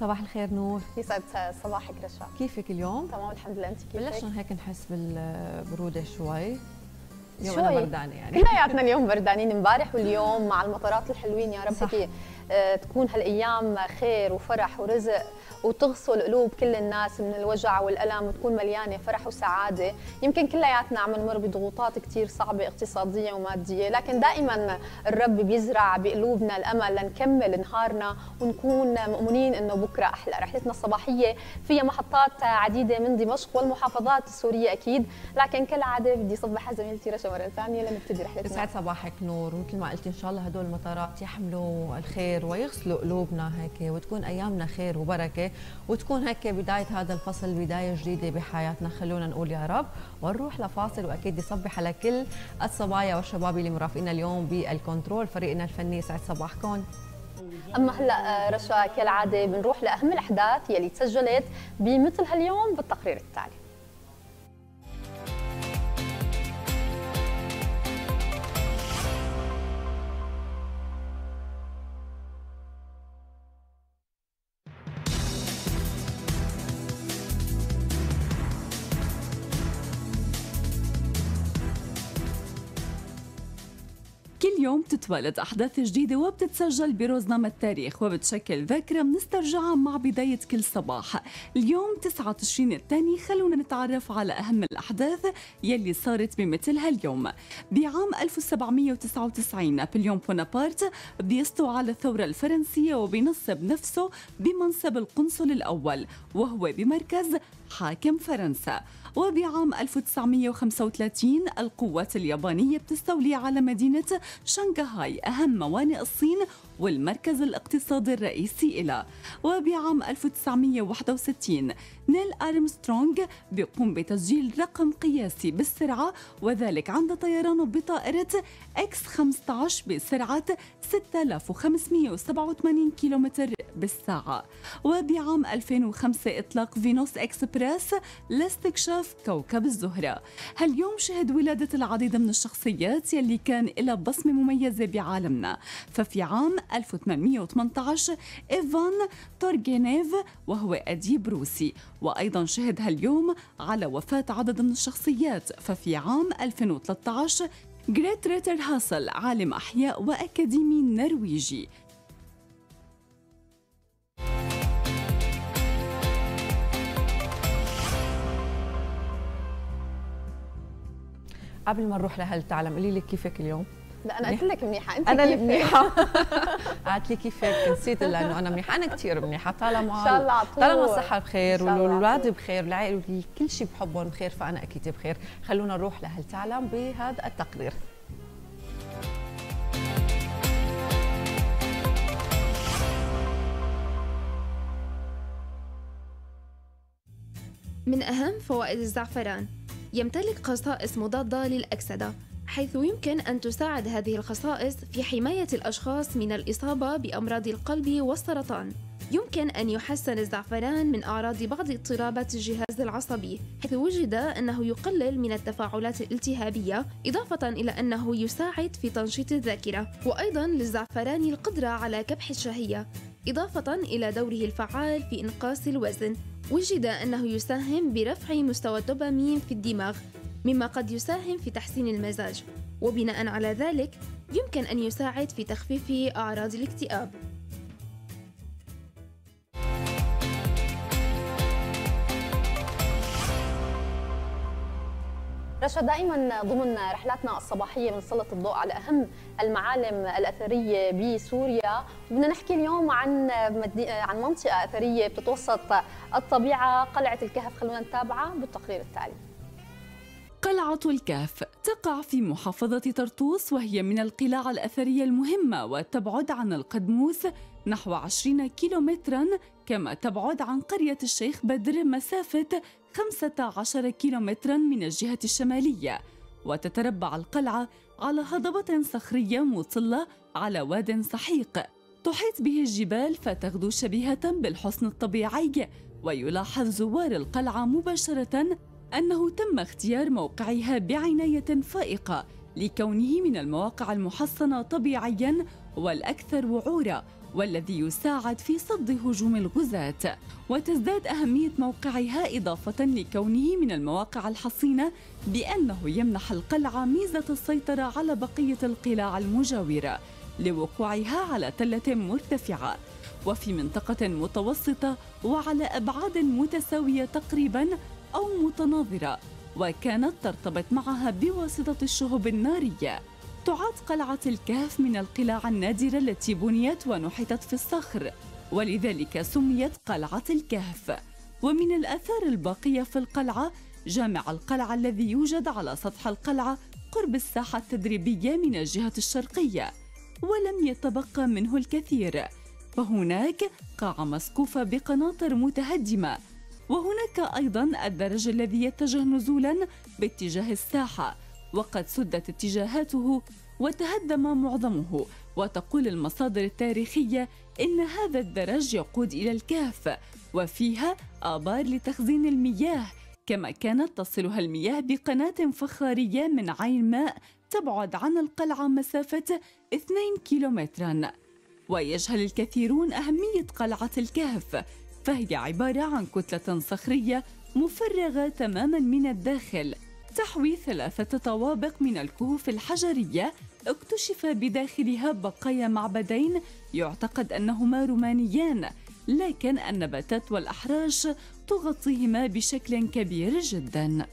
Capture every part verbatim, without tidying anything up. صباح الخير نور. يسعد صباحك رشا. كيفك اليوم؟ تمام الحمد لله، انت كيفك؟ بلشنا هيك نحس بالبروده شوي. اليوم انا بردانه يعني. كلياتنا اليوم بردانين، امبارح واليوم مع المطارات الحلوين. يا رب هيك تكون هالايام خير وفرح ورزق، وتغسل قلوب كل الناس من الوجع والالم، وتكون مليانه فرح وسعاده. يمكن كلياتنا عم نمر بضغوطات كثير صعبه اقتصاديه وماديه، لكن دائما الرب بيزرع بقلوبنا الامل لنكمل نهارنا ونكون مؤمنين انه بكره احلى. رحلتنا الصباحيه فيها محطات عديده من دمشق والمحافظات السوريه اكيد، لكن كالعاده بدي صبح على زميلتي رشا مره ثانيه لنبتدي رحلتنا. يسعد صباحك نور، ومثل ما قلتي ان شاء الله هدول المطارات يحملوا الخير ويغسلوا قلوبنا هيك، وتكون ايامنا خير وبركه، وتكون هيك بداية هذا الفصل بداية جديدة بحياتنا، خلونا نقول يا رب. ونروح لفاصل، وأكيد بصبح على كل الصبايا والشباب اللي مرافقينا اليوم بالكنترول، فريقنا الفني. يسعد صباحكم. أما هلأ رشا كالعادة بنروح لأهم الأحداث يلي تسجلت بمثل هاليوم بالتقرير التالي. اليوم بتتولد أحداث جديدة وبتتسجل بروزنامة التاريخ وبتشكل ذاكرة بنسترجعها مع بداية كل صباح. اليوم تسعة تشرين الثاني، خلونا نتعرف على أهم الأحداث يلي صارت بمثل هاليوم. بعام ألف وسبعمئة وتسعة وتسعين نابليون بونابارت بده يستوى على الثورة الفرنسية وبينصب نفسه بمنصب القنصل الأول وهو بمركز حاكم فرنسا. وبعام ألف وتسعمئة وخمسة وثلاثين القوات اليابانية بتستولي على مدينة شنغهاي أهم موانئ الصين والمركز الاقتصادي الرئيسي إلى. وبعام ألف وتسعمئة وواحد وستين نيل أرمسترونج بيقوم بتسجيل رقم قياسي بالسرعة، وذلك عند طيرانه بطائرة إكس خمسة عشر بسرعة ستة آلاف وخمسمئة وسبعة وثمانين كيلومتر بالساعة. وبعام ألفين وخمسة إطلاق فينوس إكسبريس لاستكشاف كوكب الزهرة. هاليوم شهد ولادة العديد من الشخصيات يلي كان لها بصمة مميزة بعالمنا، ففي عام ألف وثمانمئة وثمانية عشر ايفان تورجينيف وهو أديب روسي. وأيضا شهد هاليوم على وفاة عدد من الشخصيات، ففي عام ألفين وثلاثة عشر غريت ريتر هاسل عالم أحياء وأكاديمي نرويجي. قبل ما نروح لهل تعلم، قولي لي كيفك اليوم؟ لا انا قلت لك منيحه، انت انا كيفك؟ منيحه. قالت لي كيفك، نسيت لانه انا منيحه، انا كثير منيحه طالما ان شاء الله عطول. طالما الصحه بخير والاولاد بخير والعائله كل شيء بحبهم بخير، فانا اكيد بخير. خلونا نروح لهل تعلم بهذا التقرير. من اهم فوائد الزعفران، يمتلك خصائص مضادة للأكسدة، حيث يمكن أن تساعد هذه الخصائص في حماية الأشخاص من الإصابة بأمراض القلب والسرطان. يمكن أن يحسن الزعفران من أعراض بعض اضطرابات الجهاز العصبي، حيث وجد أنه يقلل من التفاعلات الالتهابية، إضافة إلى أنه يساعد في تنشيط الذاكرة. وأيضا للزعفران القدرة على كبح الشهية، إضافة إلى دوره الفعال في إنقاص الوزن. وجد أنه يساهم برفع مستوى الدوبامين في الدماغ، مما قد يساهم في تحسين المزاج، وبناء على ذلك يمكن أن يساعد في تخفيف أعراض الاكتئاب. رشا دائما ضمن رحلاتنا الصباحيه بنسلط الضوء على اهم المعالم الاثريه بسوريا، وبدنا نحكي اليوم عن عن منطقه اثريه بتتوسط الطبيعه، قلعه الكهف. خلونا نتابعها بالتقرير التالي. قلعة الكهف تقع في محافظة طرطوس، وهي من القلاع الأثرية المهمة، وتبعد عن القدموس نحو عشرين كيلومتراً، كما تبعد عن قرية الشيخ بدر مسافة خمسة عشر كيلومتراً من الجهة الشمالية. وتتربع القلعة على هضبة صخرية مطلة على واد سحيق تحيط به الجبال، فتغدو شبيهة بالحسن الطبيعي. ويلاحظ زوار القلعة مباشرةً أنه تم اختيار موقعها بعناية فائقة لكونه من المواقع المحصنة طبيعياً والأكثر وعورة، والذي يساعد في صد هجوم الغزاة، وتزداد أهمية موقعها إضافة لكونه من المواقع الحصينة بأنه يمنح القلعة ميزة السيطرة على بقية القلاع المجاورة لوقوعها على تلة مرتفعة وفي منطقة متوسطة وعلى أبعاد متساوية تقريبا أو متناظرة، وكانت ترتبط معها بواسطة الشهب النارية. تعد قلعة الكهف من القلاع النادرة التي بنيت ونحتت في الصخر، ولذلك سميت قلعة الكهف. ومن الآثار الباقية في القلعة جامع القلعة الذي يوجد على سطح القلعة قرب الساحة التدريبية من الجهة الشرقية، ولم يتبقى منه الكثير، فهناك قاعة مسقوفة بقناطر متهدمة، وهناك أيضا الدرج الذي يتجه نزولا باتجاه الساحة وقد سدت اتجاهاته وتهدم معظمه. وتقول المصادر التاريخية إن هذا الدرج يقود إلى الكهف وفيها آبار لتخزين المياه، كما كانت تصلها المياه بقناة فخارية من عين ماء تبعد عن القلعة مسافة اثنين كيلومترا. ويجهل الكثيرون أهمية قلعة الكهف، فهي عبارة عن كتلة صخرية مفرغة تماما من الداخل تحوي ثلاثة طوابق من الكهوف الحجرية اكتشف بداخلها بقايا معبدين يعتقد أنهما رومانيان، لكن النباتات والأحراش تغطيهما بشكل كبير جدا.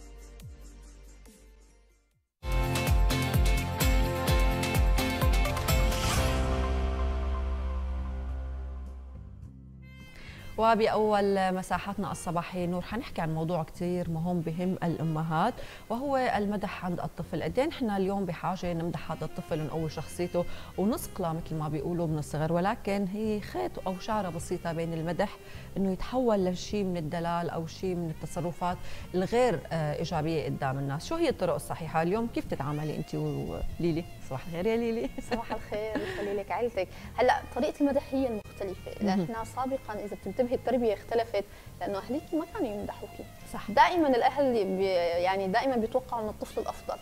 وبأول مساحتنا الصباحية نور حنحكي عن موضوع كتير مهم بهم الأمهات، وهو المدح عند الطفل. قد ايه نحن اليوم بحاجة نمدح هذا الطفل ونقوي شخصيته ونسقله مثل ما بيقولوا من الصغر، ولكن هي خيط أو شعرة بسيطة بين المدح إنه يتحول لشيء من الدلال أو شيء من التصرفات الغير إيجابية قدام الناس. شو هي الطرق الصحيحة اليوم؟ كيف تتعاملي أنت وليلي؟ صباح الخير يا ليلي. صباح الخير يخلي لك عيلتك. هلا طريقة المدح هي المختلفة، لأننا سابقا إذا بتنتبهي التربية اختلفت لأنه أهليك ما كانوا يمدحوكي. صح. دائما الأهل بي يعني دائما بيتوقعوا من الطفل الأفضل.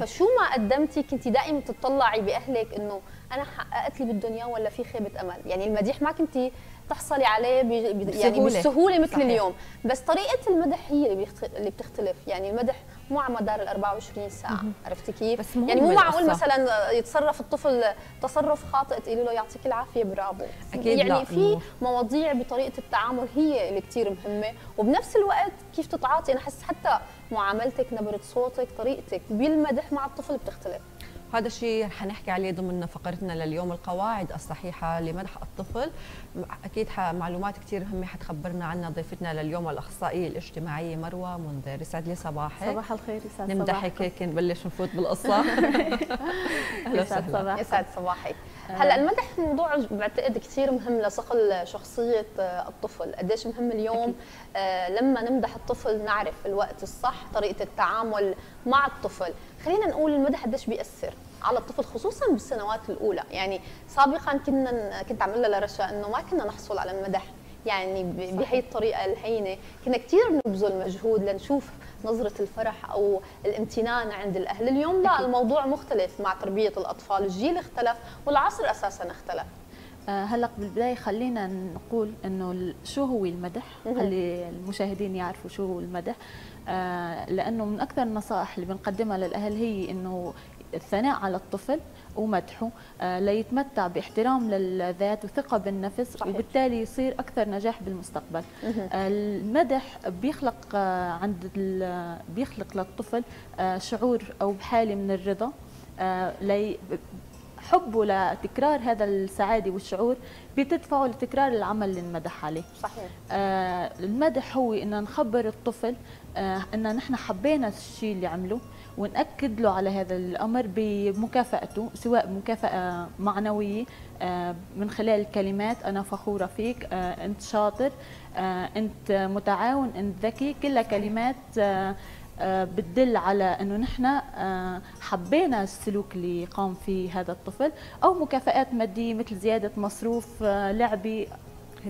فشو ما قدمتي كنتي دائما تطلعي بأهلك إنه أنا حققت اللي بدهم إياه ولا في خيبة أمل، يعني المديح ما كنتي تحصلي عليه بسهولة. يعني بالسهولة مثل صحيح. اليوم، بس طريقة المدح هي اللي, اللي بتختلف، يعني المدح مو على مدار ال أربعة وعشرين ساعة، عرفتي كيف؟ يعني مو معقول مثلا يتصرف الطفل تصرف خاطئ تقولي له يعطيك العافية برافو، أكيد يعني لا. في مواضيع بطريقة التعامل هي اللي كثير مهمة، وبنفس الوقت كيف تتعاطي. أنا حس حتى معاملتك، نبرة صوتك، طريقتك بالمدح مع الطفل بتختلف. هذا الشيء حنحكي عليه ضمن فقرتنا لليوم، القواعد الصحيحة لمدح الطفل. أكيد معلومات كثير مهمة حتخبرنا عنها ضيفتنا لليوم الأخصائية الاجتماعية مروى منذر. يسعد لي صباحك. صباح الخير. يسعد صباحك. نمدحك هيك نبلش نفوت بالقصة. يسعد صباحك. يسعد صباحك. هلا المدح موضوع بعتقد كثير مهم لصقل شخصية الطفل، قديش مهم اليوم أكيد. لما نمدح الطفل نعرف الوقت الصح، طريقة التعامل مع الطفل. خلينا نقول المدح قديش بيأثر على الطفل خصوصا بالسنوات الاولى، يعني سابقا كنا كنت عم اقول لرشا انه ما كنا نحصل على المدح يعني بهي الطريقه الهينه، كنا كثير بنبذل مجهود لنشوف نظره الفرح او الامتنان عند الاهل. اليوم لا، الموضوع مختلف مع تربيه الاطفال، الجيل اختلف والعصر اساسا اختلف. هلا بالبدايه خلينا نقول انه شو هو المدح، خلي المشاهدين يعرفوا شو هو المدح، لانه من اكثر النصائح اللي بنقدمها للاهل هي انه الثناء على الطفل ومدحه ليتمتع باحترام للذات وثقة بالنفس صحيح. وبالتالي يصير أكثر نجاح بالمستقبل. المدح بيخلق عند بيخلق للطفل شعور أو حالة من الرضا، حبه لتكرار هذا السعادة والشعور بتدفعه لتكرار العمل اللي انمدح عليه. صحيح. المدح هو إن نخبر الطفل إن نحن حبينا الشيء اللي عمله ونأكد له على هذا الأمر بمكافأته، سواء مكافأة معنوية من خلال الكلمات أنا فخورة فيك، أنت شاطر، أنت متعاون، أنت ذكي، كلها كلمات بتدل على أنه نحن حبينا السلوك اللي قام فيه هذا الطفل، أو مكافآت مادية مثل زيادة مصروف لعبي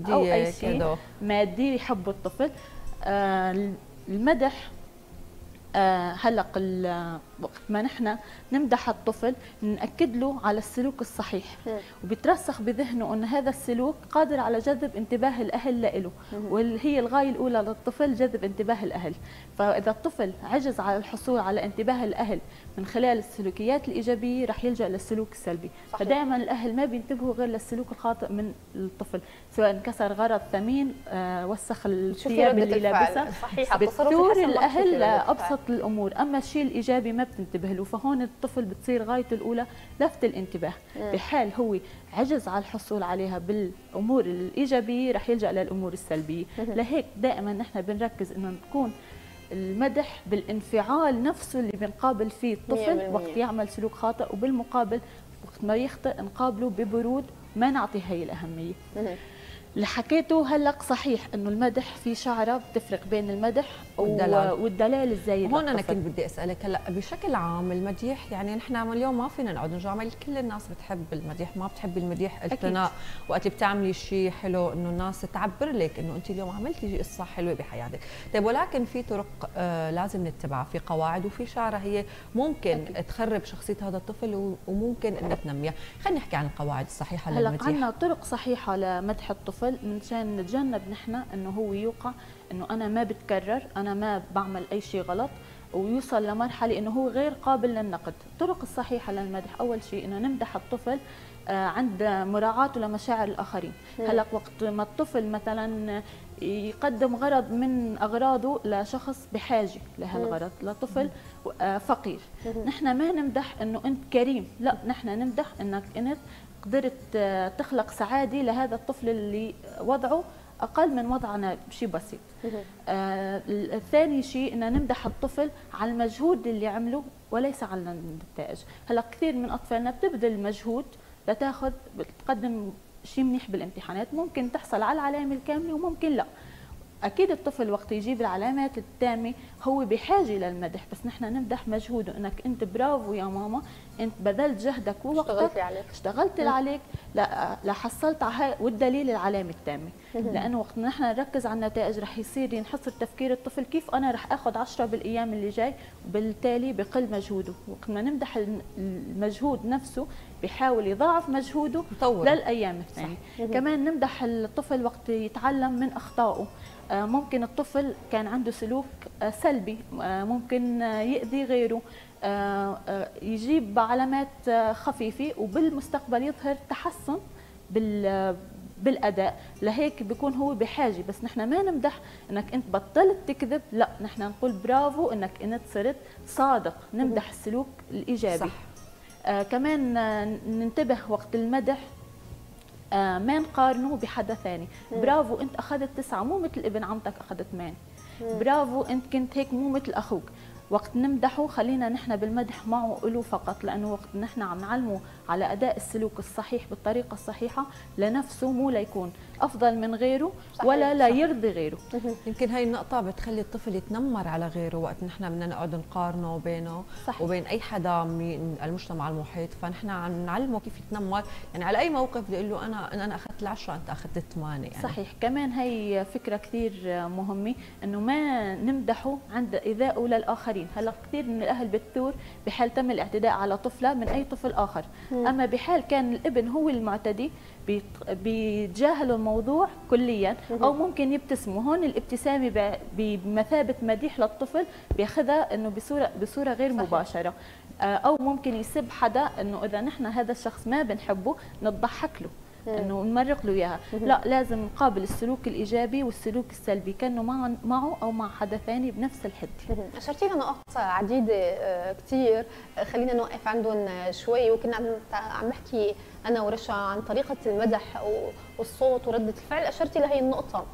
أو أي شيء مادي يحبه الطفل. المدح هلق وقت ما نحن نمدح الطفل نأكد له على السلوك الصحيح وبترسخ بذهنه أن هذا السلوك قادر على جذب انتباه الأهل له، وهي الغاية الأولى للطفل جذب انتباه الأهل. فإذا الطفل عجز على الحصول على انتباه الأهل من خلال السلوكيات الإيجابية رح يلجأ للسلوك السلبي. فدائما الأهل ما بينتبهوا غير للسلوك الخاطئ من الطفل، سواء انكسر غرض ثمين، آه، وسخ الثياب اللي لابسها، بتصير الأهل أبسط الأمور، أما الشيء الإيجابي ما بتنتبه له، فهون الطفل بتصير غايته الأولى لفت الانتباه. بحال هو عجز على الحصول عليها بالأمور الإيجابية رح يلجأ للأمور السلبية. لهيك دائما نحن بنركز إنه نكون المدح بالانفعال نفسه اللي بنقابل فيه الطفل وقت يعمل سلوك خاطئ، وبالمقابل وقت ما يخطئ نقابله ببرود، ما نعطي هي الأهمية. اللي حكيته هلق صحيح انه المدح في شعره بتفرق بين المدح والدلال والدلال الزايد. هون انا كنت بدي اسالك هلا بشكل عام المديح، يعني نحن اليوم ما فينا نقعد نجامل، كل الناس بتحب المديح، ما بتحب المديح الثناء. وقت اللي بتعملي شيء حلو انه الناس تعبر لك انه انت اليوم عملتي قصه حلوه بحياتك. طيب ولكن في طرق آه لازم نتبعها، في قواعد وفي شعره هي ممكن أكيد تخرب شخصيه هذا الطفل وممكن انها تنميها. خلينا نحكي عن القواعد الصحيحه للمديح. هلا عندنا طرق صحيحه لمدح الطفل منشان نتجنب نحن انه هو يوقع انه انا ما بتكرر، انا ما بعمل اي شيء غلط، ويوصل لمرحله انه هو غير قابل للنقد. الطرق الصحيحه للمدح اول شيء انه نمدح الطفل عند مراعاته لمشاعر الاخرين. هلا وقت ما الطفل مثلا يقدم غرض من اغراضه لشخص بحاجه لهالغرض، لطفل فقير، نحن ما نمدح انه انت كريم، لا نحن نمدح انك انت قدرت تخلق سعادة لهذا الطفل اللي وضعه أقل من وضعنا بشيء بسيط. آه الثاني شيء أن نمدح الطفل على المجهود اللي عمله وليس على النتائج. هلا كثير من أطفالنا بتبذل مجهود لتاخذ بتقدم شيء منيح بالامتحانات، ممكن تحصل على العلامة الكاملة وممكن لا. أكيد الطفل وقت يجيب العلامات التامة هو بحاجة للمدح، بس نحن نمدح مجهوده إنك أنت برافو يا ماما، أنت بذلت جهدك ووقتك، اشتغلت عليك، لا لحصلت على والدليل العلامة التامة. لأنه وقت نحن نركز على النتائج رح يصير ينحصر تفكير الطفل كيف أنا رح آخذ عشرة بالأيام اللي جاي، وبالتالي بقل مجهوده. وقت ما نمدح المجهود نفسه بيحاول يضاعف مجهوده طول للأيام الثانية. كمان نمدح الطفل وقت يتعلم من أخطائه. ممكن الطفل كان عنده سلوك سلبي، ممكن يؤذي غيره، يجيب علامات خفيفة وبالمستقبل يظهر تحسن بالأداء، لهيك بيكون هو بحاجة. بس نحن ما نمدح انك انت بطلت تكذب، لا نحن نقول برافو انك انت صرت صادق، نمدح السلوك الإيجابي. صح. كمان ننتبه وقت المدح ما نقارنه بحدا ثاني. برافو انت اخذت تسعة مو مثل ابن عمتك اخذت ثمانية، برافو انت كنت هيك مو مثل اخوك. وقت نمدحه خلينا نحن بالمدح معه له فقط، لانه وقت نحن عم نعلمه على اداء السلوك الصحيح بالطريقه الصحيحه لنفسه، مو ليكون افضل من غيره ولا لا يرضي غيره. يمكن هاي النقطه بتخلي الطفل يتنمر على غيره وقت نحن بدنا نقعد نقارنه بينه وبين اي حدا من المجتمع المحيط، فنحن عم نعلمه كيف يتنمر، يعني على اي موقف بدي اقول له انا انا اخذت العشرة انت اخذت الثمانية. يعني صحيح. كمان هي فكره كثير مهمه انه ما نمدحه عند ايذائه للاخرين. هلا كثير من الاهل بتثور بحال تم الاعتداء على طفله من اي طفل اخر، اما بحال كان الابن هو المعتدي بيتجاهل الموضوع كليا او ممكن يبتسموا. هون الابتسامه بمثابه مديح للطفل بياخذها انه بصوره بصوره غير مباشره، او ممكن يسب حدا انه اذا نحن هذا الشخص ما بنحبه نضحك له انه نمرق له اياها، لا لازم نقابل السلوك الايجابي والسلوك السلبي كانه معه او مع حدا ثاني بنفس الحده. اشرتي لنا نقاط عديده كثير خلينا نوقف عندهم شوي، وكنا عم نحكي انا ورشا عن طريقه المدح والصوت وردة الفعل. اشرتي لهي النقطه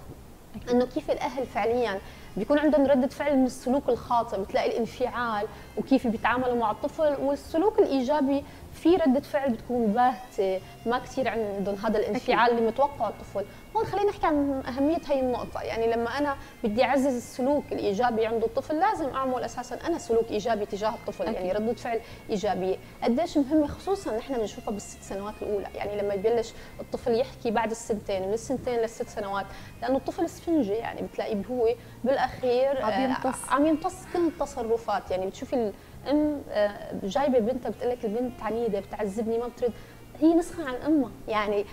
انه كيف الاهل فعليا بيكون عندهم ردة فعل من السلوك الخاطئ، بتلاقي الانفعال وكيف بيتعاملوا مع الطفل، والسلوك الايجابي في ردة فعل بتكون باهتة، ما كثير عندهم هذا الانفعال اللي متوقع الطفل. هون خلينا نحكي عن أهمية هي النقطة، يعني لما أنا بدي أعزز السلوك الإيجابي عند الطفل لازم أعمل أساساً أنا سلوك إيجابي تجاه الطفل، أكيد. يعني ردة فعل إيجابية، قديش مهمة خصوصاً نحن بنشوفها بالست سنوات الأولى، يعني لما يبلش الطفل يحكي بعد السنتين، من السنتين للست سنوات، لأنه الطفل إسفنجي، يعني بتلاقيه هو بالأخير عم يمتص عم يمتص كل التصرفات، يعني بتشوفي الأم جايبة بنتها بتقول لك البنت عنيدة بتعذبني ما بترد، هي نسخة عن أمها يعني،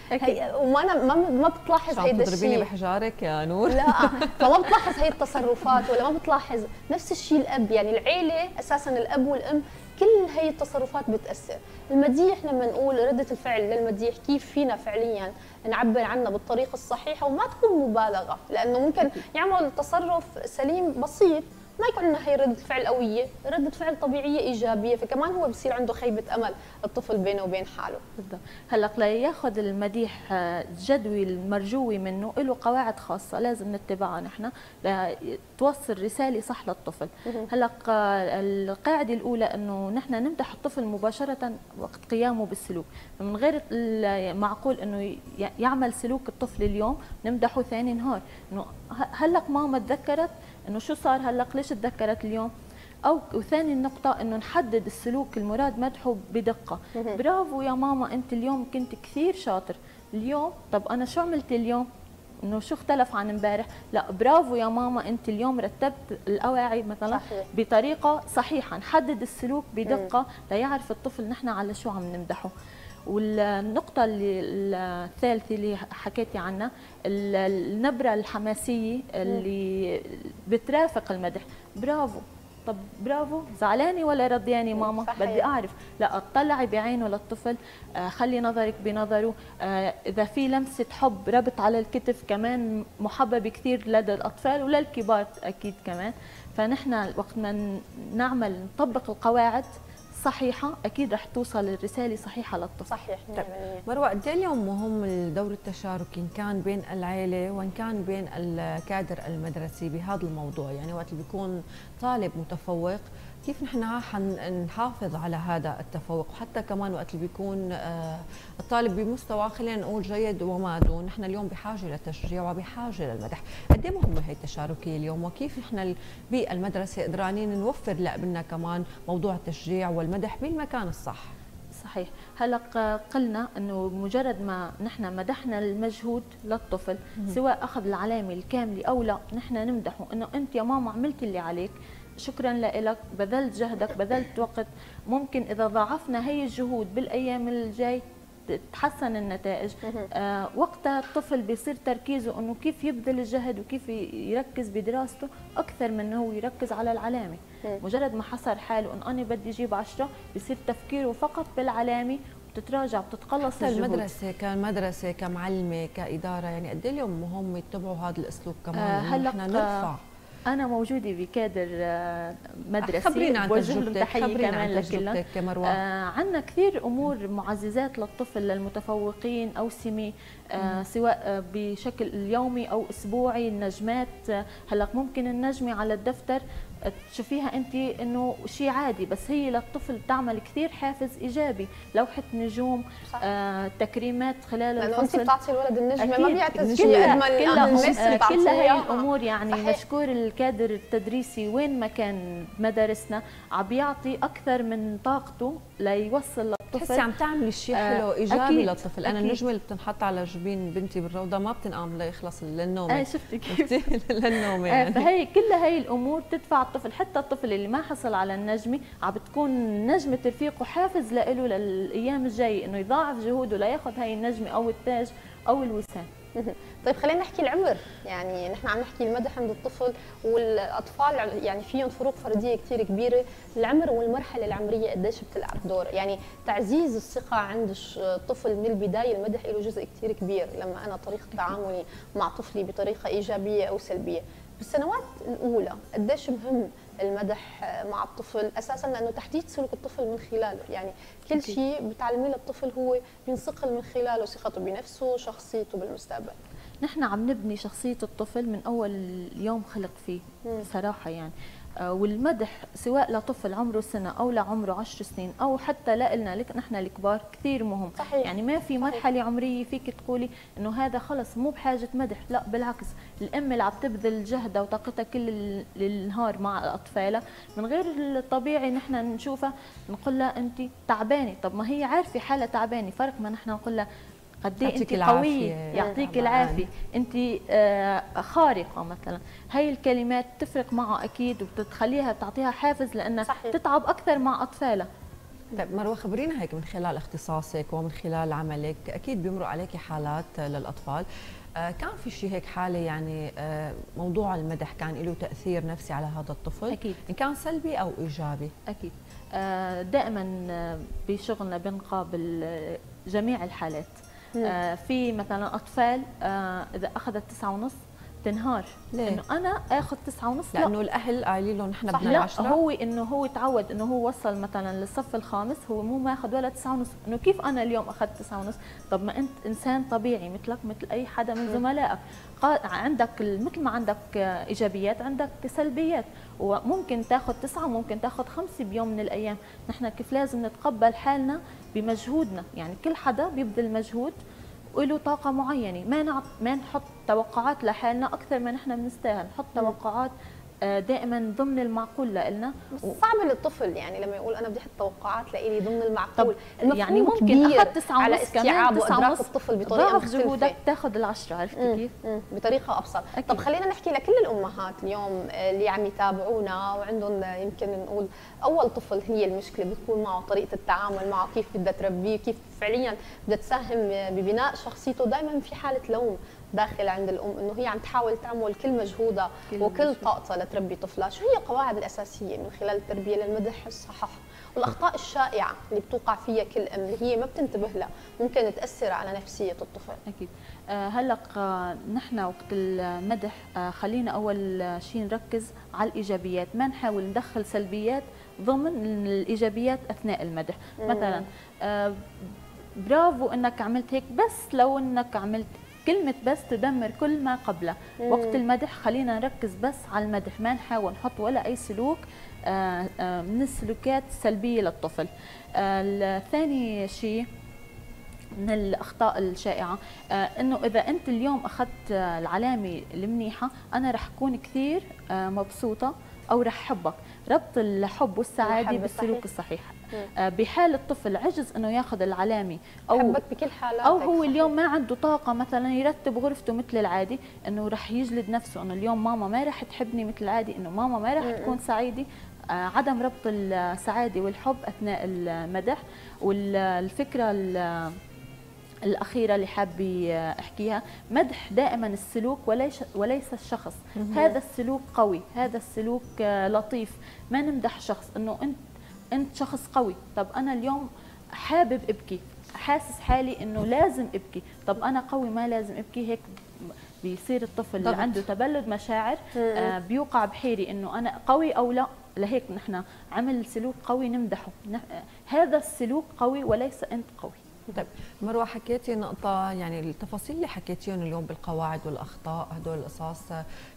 وما أنا ما ما بتلاحظ هيدا الشيء. تضربيني بحجارك يا نور؟ لا، فما بتلاحظ هي التصرفات ولا ما بتلاحظ. نفس الشيء الأب، يعني العيلة أساساً الأب والأم كل هي التصرفات بتأثر. المديح لما نقول ردة الفعل للمديح كيف فينا فعلياً نعبر عنها بالطريقة الصحيحة وما تكون مبالغة، لأنه ممكن يعمل تصرف سليم بسيط ما يكون هي ردة فعل قوية، ردة فعل طبيعية إيجابية، فكمان هو بصير عنده خيبة أمل الطفل بينه وبين حاله. بالضبط. هلا لياخذ المديح الجدوي المرجوي منه له قواعد خاصة لازم نتبعها نحن لتوصل رسالة صح للطفل. هلا القاعدة الأولى إنه نحن نمدح الطفل مباشرة وقت قيامه بالسلوك، من غير معقول إنه يعمل سلوك الطفل اليوم نمدحه ثاني نهار، إنه هلا ماما تذكرت إنه شو صار هلق ليش تذكرت اليوم؟ أو وثاني النقطة إنه نحدد السلوك المراد مدحه بدقة، برافو يا ماما أنت اليوم كنت كثير شاطر، اليوم طب أنا شو عملت اليوم؟ إنه شو اختلف عن امبارح؟ لا برافو يا ماما أنت اليوم رتبت الأواعي مثلا صحيح. بطريقة صحيحة، نحدد السلوك بدقة ليعرف الطفل نحن على شو عم نمدحه. والنقطة الثالثة اللي حكيتي عنها النبرة الحماسية اللي بترافق المدح، برافو طب برافو زعلاني ولا رضياني ماما صحيح. بدي أعرف، لا اطلعي بعينه للطفل، خلي نظرك بنظره، إذا في لمسة حب ربط على الكتف كمان محبب كثير لدى الأطفال وللكبار أكيد كمان. فنحن وقت ما نعمل نطبق القواعد صحيحة أكيد رح توصل الرسالة صحيحة للطفل. صحيح. طيب. مروة قد إيه اليوم مهم الدور التشاركي إن كان بين العيلة وإن كان بين الكادر المدرسي بهذا الموضوع، يعني وقت اللي بيكون طالب متفوق كيف نحن حنحافظ على هذا التفوق، وحتى كمان وقت اللي بيكون الطالب بمستوى خلينا نقول جيد وما دون، نحن اليوم بحاجة للتشجيع وبحاجة للمدح، قد إيه مهمة هي التشاركية اليوم وكيف نحن بالمدرسة قدرانين نوفر لابننا كمان موضوع التشجيع والمدح بالمكان الصح؟ صحيح. هلا قلنا انه مجرد ما نحن مدحنا المجهود للطفل سواء اخذ العلامه الكامله او لا، نحن نمدحه انه انت يا ماما عملت اللي عليك، شكرا لك، بذلت جهدك، بذلت وقت، ممكن اذا ضاعفنا هي الجهود بالايام الجاي تتحسن النتائج. آه وقتها الطفل بيصير تركيزه انه كيف يبذل الجهد وكيف يركز بدراسته اكثر من انه يركز على العلامه. مجرد ما حصر حاله انه انا بدي اجيب عشرة بصير تفكيره فقط بالعلامه وبتتراجع وبتتقلص الجهود. المدرسه كمدرسه كمعلمه كاداره يعني قد ايه اليوم مهم يتبعوا هذا الاسلوب كمان؟ آه هلا احنا نرفع. أنا موجودة بكادر مدرسي. خبرينا عن تجربتك، خبرينا عن تجربتك كمروة. آه عندنا كثير أمور معززات للطفل للمتفوقين أو سمي آه سواء بشكل يومي أو أسبوعي، النجمات. هلا ممكن النجمة على الدفتر تشوفيها أنت إنه شيء عادي، بس هي للطفل تعمل كثير حافز إيجابي، لوحة نجوم، آه تكريمات خلال الفصل. أنت بتعطي الولد النجمة ما بيعتز شيء قد ما الأهل. كل هي الأمور يعني صحيح. مشكور الكادر التدريسي وين ما كان مدارسنا عم يعطي أكثر من طاقته ليوصل للطفل. تحسي عم تعملي شيء حلو إيجابي أكيد. للطفل. أنا أكيد. النجمة اللي بتنحط على جبين بنتي بالروضة ما بتنقام ليخلص للنوم. آه شفتي كيف؟ للنوم يعني. آه فهي كل هي الأمور تدفع الطفل، حتى الطفل اللي ما حصل على النجمه عم بتكون نجمه رفيقه حافز له للايام الجايه انه يضاعف جهوده لياخذ هاي النجمه او التاج او الوسام. طيب خلينا نحكي العمر، يعني نحن عم نحكي المدح عند الطفل والاطفال يعني فيهم فروق فرديه كثير كبيره، العمر والمرحله العمريه قديش بتلعب دور؟ يعني تعزيز الثقه عند الطفل من البدايه، المدح له جزء كثير كبير لما انا طريقه تعاملي مع طفلي بطريقه ايجابيه او سلبيه. بالسنوات الأولى قديش مهم المدح مع الطفل أساساً لأنه تحديد سلوك الطفل من خلاله، يعني كل شيء بتعلميه للطفل هو بينصقل من خلاله، ثقته بنفسه، شخصيته بالمستقبل. نحن عم نبني شخصية الطفل من أول يوم خلق فيه بصراحة يعني. والمدح سواء لطفل عمره سنه او لعمره عشر سنين او حتى لنا لك نحن الكبار كثير مهم. صحيح. يعني ما في مرحله صحيح. عمريه فيك تقولي انه هذا خلص مو بحاجه مدح، لا بالعكس، الام اللي عم تبذل جهدها وطاقتها كل النهار مع اطفالها من غير الطبيعي نحن نشوفها نقول لها انت تعبانه، طب ما هي عارفه حالها تعبانه، فرق ما نحن نقول لها قد ايه انت قويه، يعطيك العافيه، انت خارقه مثلا. هاي الكلمات تفرق معها اكيد وبتخليها تعطيها حافز لانها صحيح. تتعب اكثر مع اطفالها. طيب مروه، خبرينا هيك من خلال اختصاصك ومن خلال عملك، اكيد بيمرق عليكي حالات للاطفال، كان في شيء هيك حاله يعني موضوع المدح كان له تاثير نفسي على هذا الطفل؟ اكيد، ان كان سلبي او ايجابي. اكيد دائما بشغلنا بنقابل جميع الحالات. آه في مثلا اطفال آه اذا اخذت تسعة ونص تنهار، انه انا اخذ تسعة ونص لانه لا. الاهل قايلين له نحن بدنا عشرة، لا هو انه هو تعود انه هو وصل مثلا للصف الخامس هو مو ماخذ ولا تسعة ونص، انه كيف انا اليوم اخذت تسعة ونص؟ طب ما انت انسان طبيعي مثلك مثل اي حدا من زملائك، عندك مثل ما عندك ايجابيات عندك سلبيات، وممكن تاخذ تسعة وممكن تاخذ خمسة بيوم من الايام. نحن كيف لازم نتقبل حالنا بمجهودنا، يعني كل حدا بيبذل مجهود وله طاقه معينه، ما نعط ما نحط توقعات لحالنا اكثر ما نحن بنستاهل، نحط توقعات دائما ضمن المعقول لنا. بس صعب للطفل يعني لما يقول انا بدي احط توقعات لإلي ضمن المعقول، يعني ممكن اخذ تسعة على استيعاب وادراك الطفل بطريقه مختلفه، جهودك تاخذ العشرة، عرفت كيف؟ بطريقه ابسط. أكيد. طب خلينا نحكي لكل الامهات اليوم اللي عم يتابعونا وعندهم يمكن نقول اول طفل هي المشكله بتكون معه، طريقه التعامل معه، كيف بدها تربيه، كيف فعليا بدها تساهم ببناء شخصيته. دائما في حاله لوم داخل عند الام انه هي عم تحاول تعمل كل مجهودها كل وكل طاقتها لتربي طفلها. شو هي القواعد الاساسيه من خلال التربيه للمدح الصحيح والاخطاء الشائعه اللي بتوقع فيها كل ام اللي هي ما بتنتبه لها ممكن تاثر على نفسيه الطفل؟ اكيد. آه هلا آه نحن وقت المدح آه خلينا اول شيء نركز على الايجابيات، ما نحاول ندخل سلبيات ضمن الايجابيات اثناء المدح. مم. مثلا آه برافو انك عملت هيك، بس لو انك عملت كلمة بس تدمر كل ما قبله. مم. وقت المدح خلينا نركز بس على المدح، ما نحاول نحط ولا أي سلوك آآ آآ من السلوكات السلبية للطفل. ثاني شيء من الأخطاء الشائعة أنه إذا أنت اليوم أخذت العلامة المنيحة أنا رح أكون كثير مبسوطة أو رح حبك، ربط الحب والسعادة بالسلوك الصحيح. آه بحال الطفل عجز انه ياخذ العلامه او حبك بكل حالاتك، او هو اليوم ما عنده طاقه مثلا يرتب غرفته مثل العادي، انه رح يجلد نفسه انه اليوم ماما ما رح تحبني مثل العادي، انه ماما ما رح تكون سعيده. آه عدم ربط السعاده والحب اثناء المدح. والفكره الأخيرة اللي حابة أحكيها، مدح دائما السلوك وليس وليس الشخص. هذا السلوك قوي، هذا السلوك لطيف، ما نمدح شخص إنه أنت أنت شخص قوي، طب أنا اليوم حابب أبكي، حاسس حالي إنه لازم أبكي، طب أنا قوي ما لازم أبكي، هيك بيصير الطفل اللي عنده تبلد مشاعر آه بيوقع بحيرة إنه أنا قوي أو لا. لهيك نحن عمل سلوك قوي نمدحه، هذا السلوك قوي وليس أنت قوي. طيب مروه، حكيتي نقطة يعني التفاصيل اللي حكيتيهم اليوم بالقواعد والأخطاء هدول القصص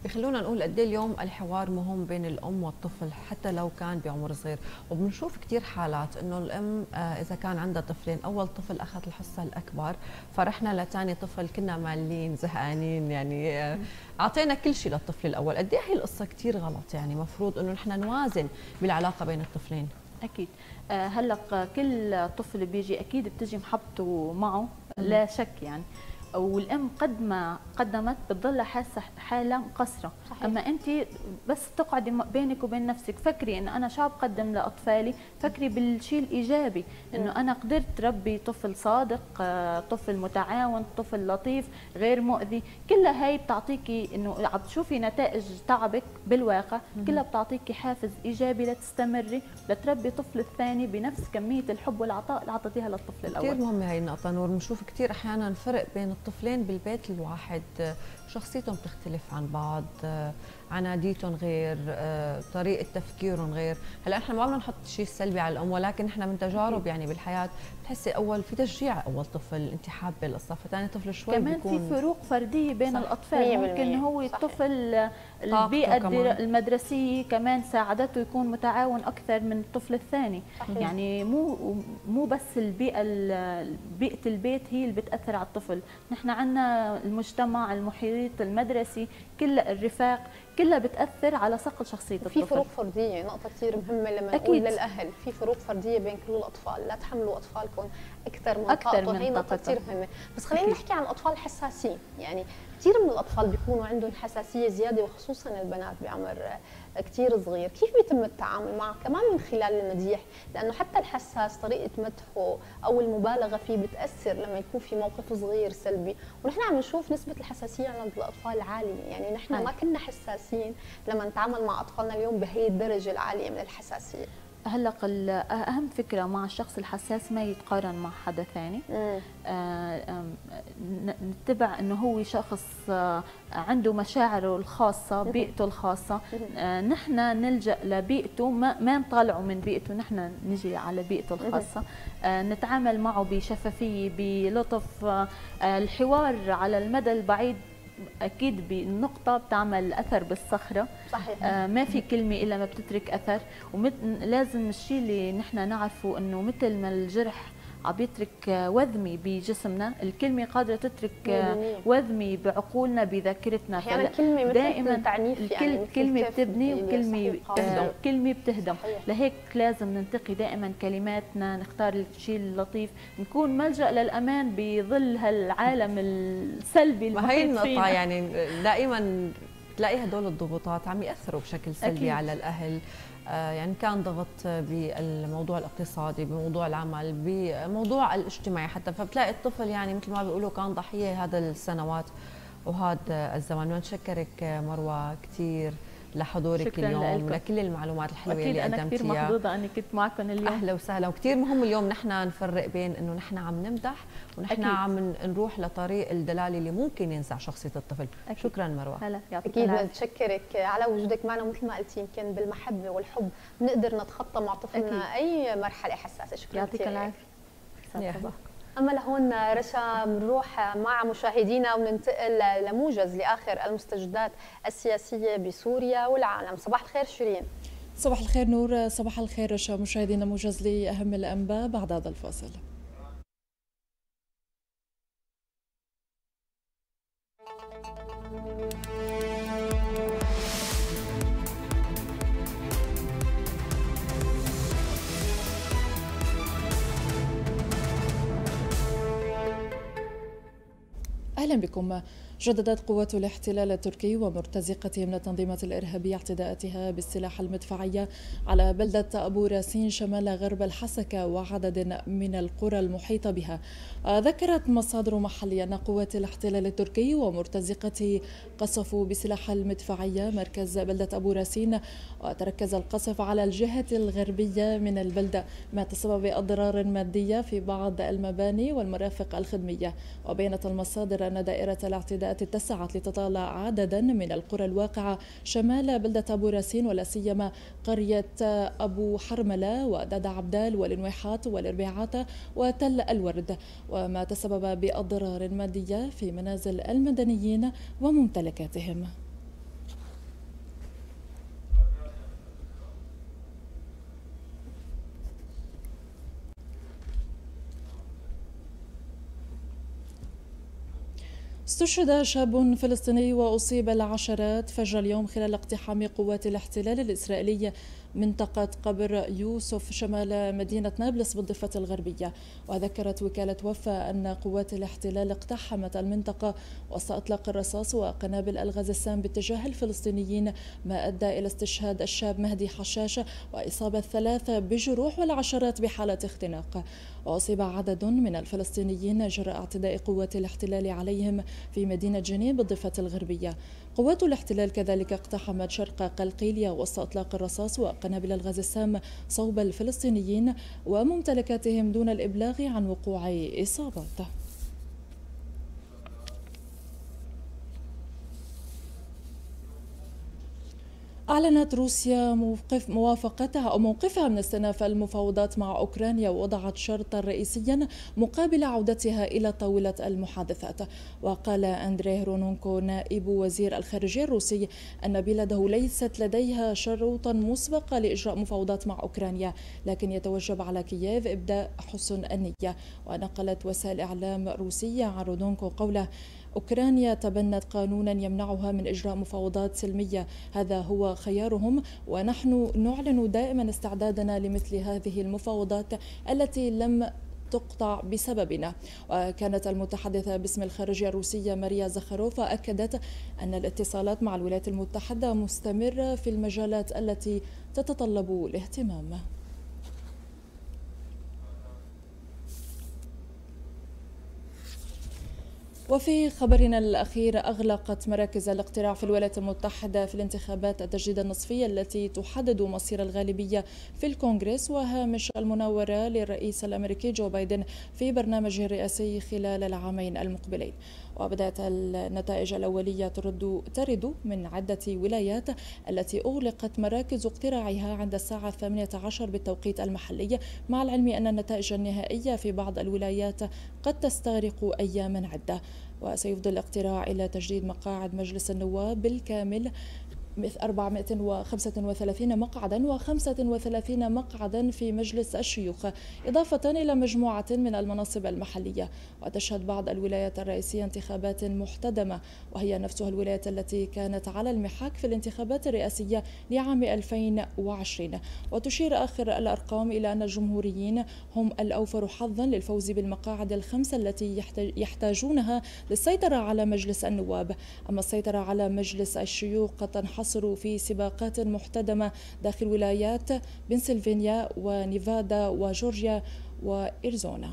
بخلونا نقول قد ايه اليوم الحوار مهم بين الأم والطفل حتى لو كان بعمر صغير، وبنشوف كثير حالات إنه الأم إذا كان عندها طفلين، أول طفل أخذ الحصة الأكبر، فرحنا لثاني طفل كنا مالين زهقانين، يعني أعطينا كل شيء للطفل الأول، قد ايه هي القصة كثير غلط، يعني مفروض إنه نحن نوازن بالعلاقة بين الطفلين. أكيد. هلق كل طفل بيجي أكيد بتجي محبته معه لا شك يعني، والأم قد ما قدمت بتضلها حاسة حالة مقصرة. صحيح. أما أنت بس تقعدي بينك وبين نفسك، فكري أنه أنا شو بقدم لأطفالي، فكري بالشيء الإيجابي أنه أنا قدرت ربي طفل صادق، طفل متعاون، طفل لطيف غير مؤذي، كلها هاي بتعطيكي أنه عم تشوفي نتائج تعبك بالواقع، كلها بتعطيكي حافز إيجابي لتستمري لتربي طفل الثاني بنفس كمية الحب والعطاء اللي عطيتيها للطفل الأول. كثير مهمة هاي النقطة نور، بنشوف كثير أحيانا فرق بين الطفلين بالبيت الواحد، شخصيتهم بتختلف عن بعض، عناديتهم غير، طريقة تفكيرهم غير. هلا احنا ما بدنا نحط شيء سلبي على الأم، ولكن احنا من تجارب يعني بالحياة بتحسي اول في تشجيع، اول طفل انت حابه للصف الثاني طفل شوي كمان بيكون في فروق فرديه بين صح. الاطفال ممكن هو صح. الطفل البيئه المدرسيه كمان ساعدته يكون متعاون اكثر من الطفل الثاني صحيح. يعني مو مو بس البيئه بيئه البيت هي اللي بتاثر على الطفل، نحن عندنا المجتمع المحيط المدرسي كل الرفاق كلها بتاثر على صقل شخصيه الطفل. في فروق فرديه، نقطه كثير مهمه لما أكيد. نقول للاهل في فروق فرديه بين كل الاطفال، لا تحملوا اطفالكم اكثر من طاقتهم، هي نقطه كثير مهمه. بس خلينا نحكي عن اطفال حساسين، يعني كثير من الاطفال بيكونوا عندهم حساسيه زياده وخصوصا البنات بعمر كثير صغير، كيف بيتم التعامل معه كمان من خلال المديح؟ لانه حتى الحساس طريقه مدحه او المبالغه فيه بتاثر لما يكون في موقف صغير سلبي، ونحن عم نشوف نسبه الحساسيه عند الاطفال عاليه، يعني نحن ما كنا حساسين لما نتعامل مع اطفالنا اليوم بهي الدرجه العاليه من الحساسيه. هلا اهم فكره مع الشخص الحساس ما يتقارن مع حدا ثاني، نتبع انه هو شخص عنده مشاعره الخاصه بيئته الخاصه، نحن نلجا لبيئته ما نطلعه من بيئته، نحن نجي على بيئته الخاصه، نتعامل معه بشفافيه بلطف. الحوار على المدى البعيد اكيد بالنقطه بتعمل اثر بالصخره صحيح. آه ما في كلمه الا ما بتترك اثر، ولازم الشيء اللي نحن نعرفه انه مثل ما الجرح عم يترك وذمه بجسمنا، الكلمه قادره تترك وذمه بعقولنا بذاكرتنا، يعني كلمه دائما تعنيف، يعني كلمه بتبني وكلمه بتهدم، كلمه بتهدم صحيح. لهيك لازم ننتقي دائما كلماتنا، نختار الشيء اللطيف، نكون ملجأ للامان بظل هالعالم السلبي المحيط فينا. وهي النقطه يعني دائما تلاقي هدول الضغوطات عم ياثروا بشكل سلبي أكيد. على الاهل، يعني كان ضغط بالموضوع الاقتصادي، بموضوع العمل، بموضوع الاجتماعي حتى، فبتلاقي الطفل يعني مثل ما بيقولوا كان ضحيه هذا السنوات وهذا الزمان. ونشكرك مروى كثير لحضورك اليوم ولكل المعلومات الحلوه اللي قدمتيها. اكيد انا كثير محظوظه اني كنت معكم اليوم. اهلا وسهلا. وكثير مهم اليوم نحن نفرق بين انه نحن عم نمدح ونحن أكيد. عم نروح لطريق الدلاله اللي ممكن ينزع شخصيه الطفل. أكيد. شكرا مروه. هلا يعطيك العافيه. اكيد بتشكرك على وجودك معنا، مثل ما قلتي يمكن بالمحبه والحب بنقدر نتخطى مع طفلنا اي مرحله حساسه. شكرا يعطيك العافيه. أما لهون رشا بنروح مع مشاهدينا وننتقل لموجز لآخر المستجدات السياسية بسوريا والعالم. صباح الخير شيرين. صباح الخير نور، صباح الخير رشا. مشاهدينا موجز لأهم الأنباء بعد هذا الفاصل. أهلا بكم. جددت قوات الاحتلال التركي ومرتزقته من التنظيمات الإرهابية اعتداءاتها بالسلاح المدفعية على بلدة أبو راسين شمال غرب الحسكة وعدد من القرى المحيطة بها. ذكرت مصادر محلية أن قوات الاحتلال التركي ومرتزقته قصفوا بسلاح المدفعية مركز بلدة أبو راسين، وتركز القصف على الجهة الغربية من البلدة، ما تسبب بأضرار مادية في بعض المباني والمرافق الخدمية. وبينت المصادر أن دائرة الاعتداء اتسعت لتطالع عددا من القرى الواقعة شمال بلدة أبو راسين، ولا سيما قرية أبو حرملة وداد عبدال والنويحات والربيعات وتل الورد، وما تسبب بأضرار مادية في منازل المدنيين وممتلكاتهم. استشهد شاب فلسطيني وأصيب العشرات فجر اليوم خلال اقتحام قوات الاحتلال الإسرائيلي منطقة قبر يوسف شمال مدينة نابلس بالضفة الغربية. وذكرت وكالة وفا أن قوات الاحتلال اقتحمت المنطقة وسط إطلاق الرصاص وقنابل الغاز السام باتجاه الفلسطينيين، ما أدى إلى استشهاد الشاب مهدي حشاشة وإصابة ثلاثة بجروح والعشرات بحالة اختناق. وأصيب عدد من الفلسطينيين جراء اعتداء قوات الاحتلال عليهم في مدينة جنين بالضفة الغربية. قوات الاحتلال كذلك اقتحمت شرق قلقيلية وسط إطلاق الرصاص وقنابل الغاز السام صوب الفلسطينيين وممتلكاتهم دون الإبلاغ عن وقوع إصابات. أعلنت روسيا موقف موافقتها أو موقفها من استئناف المفاوضات مع أوكرانيا، ووضعت شرطا رئيسيا مقابل عودتها إلى طاولة المحادثات. وقال أندريه رونونكو نائب وزير الخارجية الروسي أن بلاده ليست لديها شروطا مسبقة لإجراء مفاوضات مع أوكرانيا، لكن يتوجب على كييف إبداء حسن النية. ونقلت وسائل إعلام روسية عن رونونكو قوله: أوكرانيا تبنت قانونا يمنعها من إجراء مفاوضات سلمية، هذا هو خيارهم، ونحن نعلن دائما استعدادنا لمثل هذه المفاوضات التي لم تقطع بسببنا. وكانت المتحدثة باسم الخارجية الروسية ماريا زخاروفا أكدت أن الاتصالات مع الولايات المتحدة مستمرة في المجالات التي تتطلب الاهتمام. وفي خبرنا الأخير، أغلقت مراكز الاقتراع في الولايات المتحدة في الانتخابات التجديد النصفي التي تحدد مصير الغالبية في الكونغرس وهامش المناورة للرئيس الأمريكي جو بايدن في برنامجه الرئاسي خلال العامين المقبلين. وبدأت النتائج الأولية ترد ترد من عدة ولايات التي أغلقت مراكز اقتراعها عند الساعة الثامنة عشرة بالتوقيت المحلي، مع العلم أن النتائج النهائية في بعض الولايات قد تستغرق أياما عدة. وسيفضي الاقتراع إلى تجديد مقاعد مجلس النواب بالكامل أربعمائة وخمسة وثلاثين مقعدا وخمسة وثلاثين مقعدا في مجلس الشيوخ، إضافة إلى مجموعة من المناصب المحلية. وتشهد بعض الولايات الرئيسية انتخابات محتدمة، وهي نفسها الولايات التي كانت على المحك في الانتخابات الرئاسية لعام ألفين وعشرين. وتشير آخر الأرقام إلى أن الجمهوريين هم الأوفر حظا للفوز بالمقاعد الخمسة التي يحتاجونها للسيطرة على مجلس النواب. أما السيطرة على مجلس الشيوخ قد تنحصر في سباقات محتدمة داخل ولايات بنسلفانيا ونيفادا وجورجيا وإريزونا.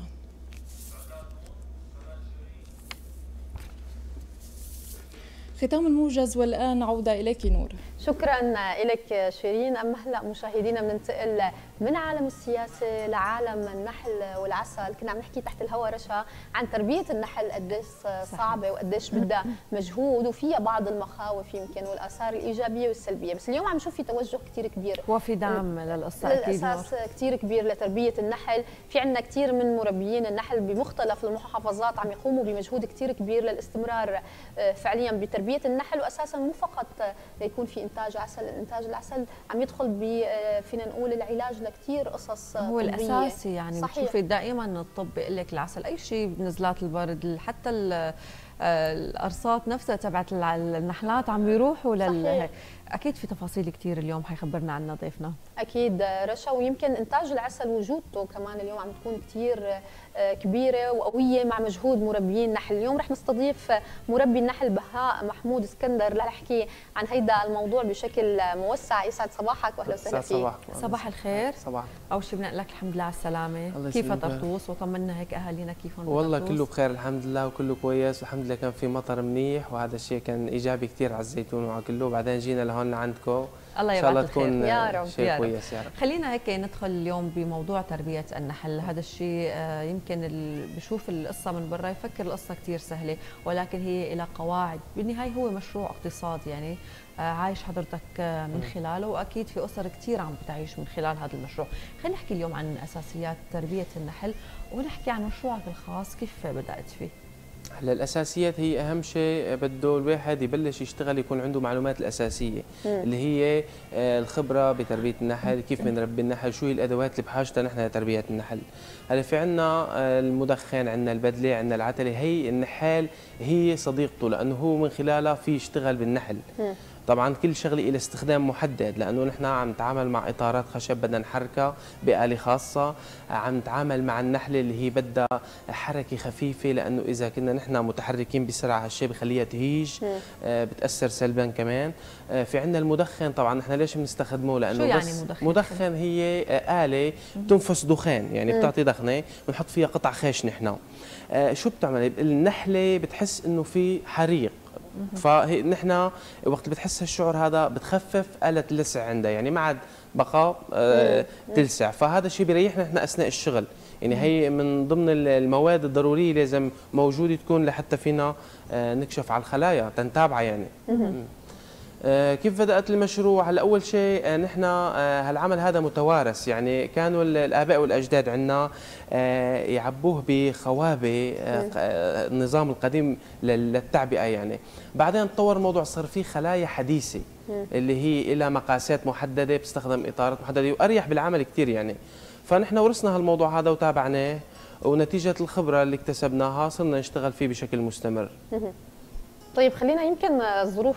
ختام الموجز، والآن عودة إليك نور. شكرا إليك شيرين. أما هلا مشاهدينا بننتقل من عالم السياسة لعالم النحل والعسل. كنا عم نحكي تحت الهواء رشا عن تربية النحل قديش صعبة وقديش بدها مجهود وفيها بعض المخاوف يمكن والآثار الإيجابية والسلبية، بس اليوم عم نشوف في توجه كثير كبير وفي دعم للقصة، للأساس كثير كبير لتربية النحل. في عندنا كثير من مربيين النحل بمختلف المحافظات عم يقوموا بمجهود كثير كبير للاستمرار فعليا بتربية النحل، وأساسا مو فقط يكون في انتاج عسل، انتاج العسل عم يدخل ب فينا نقول العلاج لكثير قصص طبية. هو الاساسي يعني، بتشوفي دائما الطب بيقول لك العسل، اي شيء بنزلات البرد حتى الارصات نفسها تبعت النحلات عم يروحوا لل اكيد في تفاصيل كثير اليوم حيخبرنا عنها ضيفنا. اكيد رشا، ويمكن انتاج العسل وجودته كمان اليوم عم تكون كثير كبيره وقويه مع مجهود مربيين النحل. اليوم رح نستضيف مربي النحل بهاء محمود اسكندر لنحكي عن هيدا الموضوع بشكل موسع. يسعد صباحك واهلا وسهلا فيك. صباح الخير. صباح. اول شيء بدنا نقول لك الحمد لله على السلامه، كيف طرطوس؟ وطمنا هيك اهالينا كيفهم؟ والله كله بخير الحمد لله وكله كويس والحمد لله. كان في مطر منيح وهذا الشيء كان ايجابي كثير على الزيتون وعلى كله، بعدين جينا هون عندكم الله يبارك فيك. تكون يا رب شيء يا كويس يا رب. خلينا هيك ندخل اليوم بموضوع تربيه النحل. هذا الشيء يمكن اللي بشوف القصه من برا يفكر القصه كثير سهله، ولكن هي لها قواعد. بالنهايه هو مشروع اقتصادي يعني عايش حضرتك من خلاله، واكيد في اسر كثير عم بتعيش من خلال هذا المشروع. خلينا نحكي اليوم عن اساسيات تربيه النحل ونحكي عن مشروعك الخاص كيف بدات فيه. هلا الاساسيات هي اهم شيء، بده الواحد يبلش يشتغل يكون عنده معلومات الاساسيه اللي هي الخبره بتربيه النحل، كيف بنربي النحل، شو هي الادوات اللي بحاجتها نحن لتربيه النحل. هلا في عندنا المدخن، عندنا البدله، عندنا العتله، هي النحال هي صديقته لانه هو من خلالها في يشتغل بالنحل. طبعا كل شغله إلى استخدام محدد لانه نحن عم نتعامل مع اطارات خشب بدنا نحركها بآلة خاصه، عم نتعامل مع النحله اللي هي بدها حركه خفيفه لانه اذا كنا نحن متحركين بسرعه هالشيء بخليها تهيج آه بتاثر سلبا كمان. آه في عندنا المدخن، طبعا نحن ليش بنستخدمه؟ لانه شو يعني بس مدخن؟ مدخن هي آه آلة بتنفس دخان يعني مم. بتعطي دخنه ونحط فيها قطع خيش نحن. آه شو بتعمل النحله؟ بتحس انه في حريق، فنحن وقت بتحس هالشعور هذا بتخفف آلة اللسع عندها يعني ما عاد بقى آه تلسع، فهذا الشيء بيريحنا نحن اثناء الشغل يعني. هي من ضمن المواد الضروريه لازم موجوده تكون لحتى فينا آه نكشف على الخلايا تنتابعها يعني. كيف بدأت المشروع؟ هلا أول شيء نحن هالعمل هذا متوارث، يعني كانوا الآباء والأجداد عنا يعبوه بخوابة النظام القديم للتعبئة يعني. بعدين تطور الموضوع، صار فيه خلايا حديثة اللي هي إلى مقاسات محددة، بتستخدم إطارات محددة وأريح بالعمل كثير يعني. فنحن ورثنا هالموضوع هذا وتابعناه، ونتيجة الخبرة اللي اكتسبناها صرنا نشتغل فيه بشكل مستمر. طيب خلينا، يمكن ظروف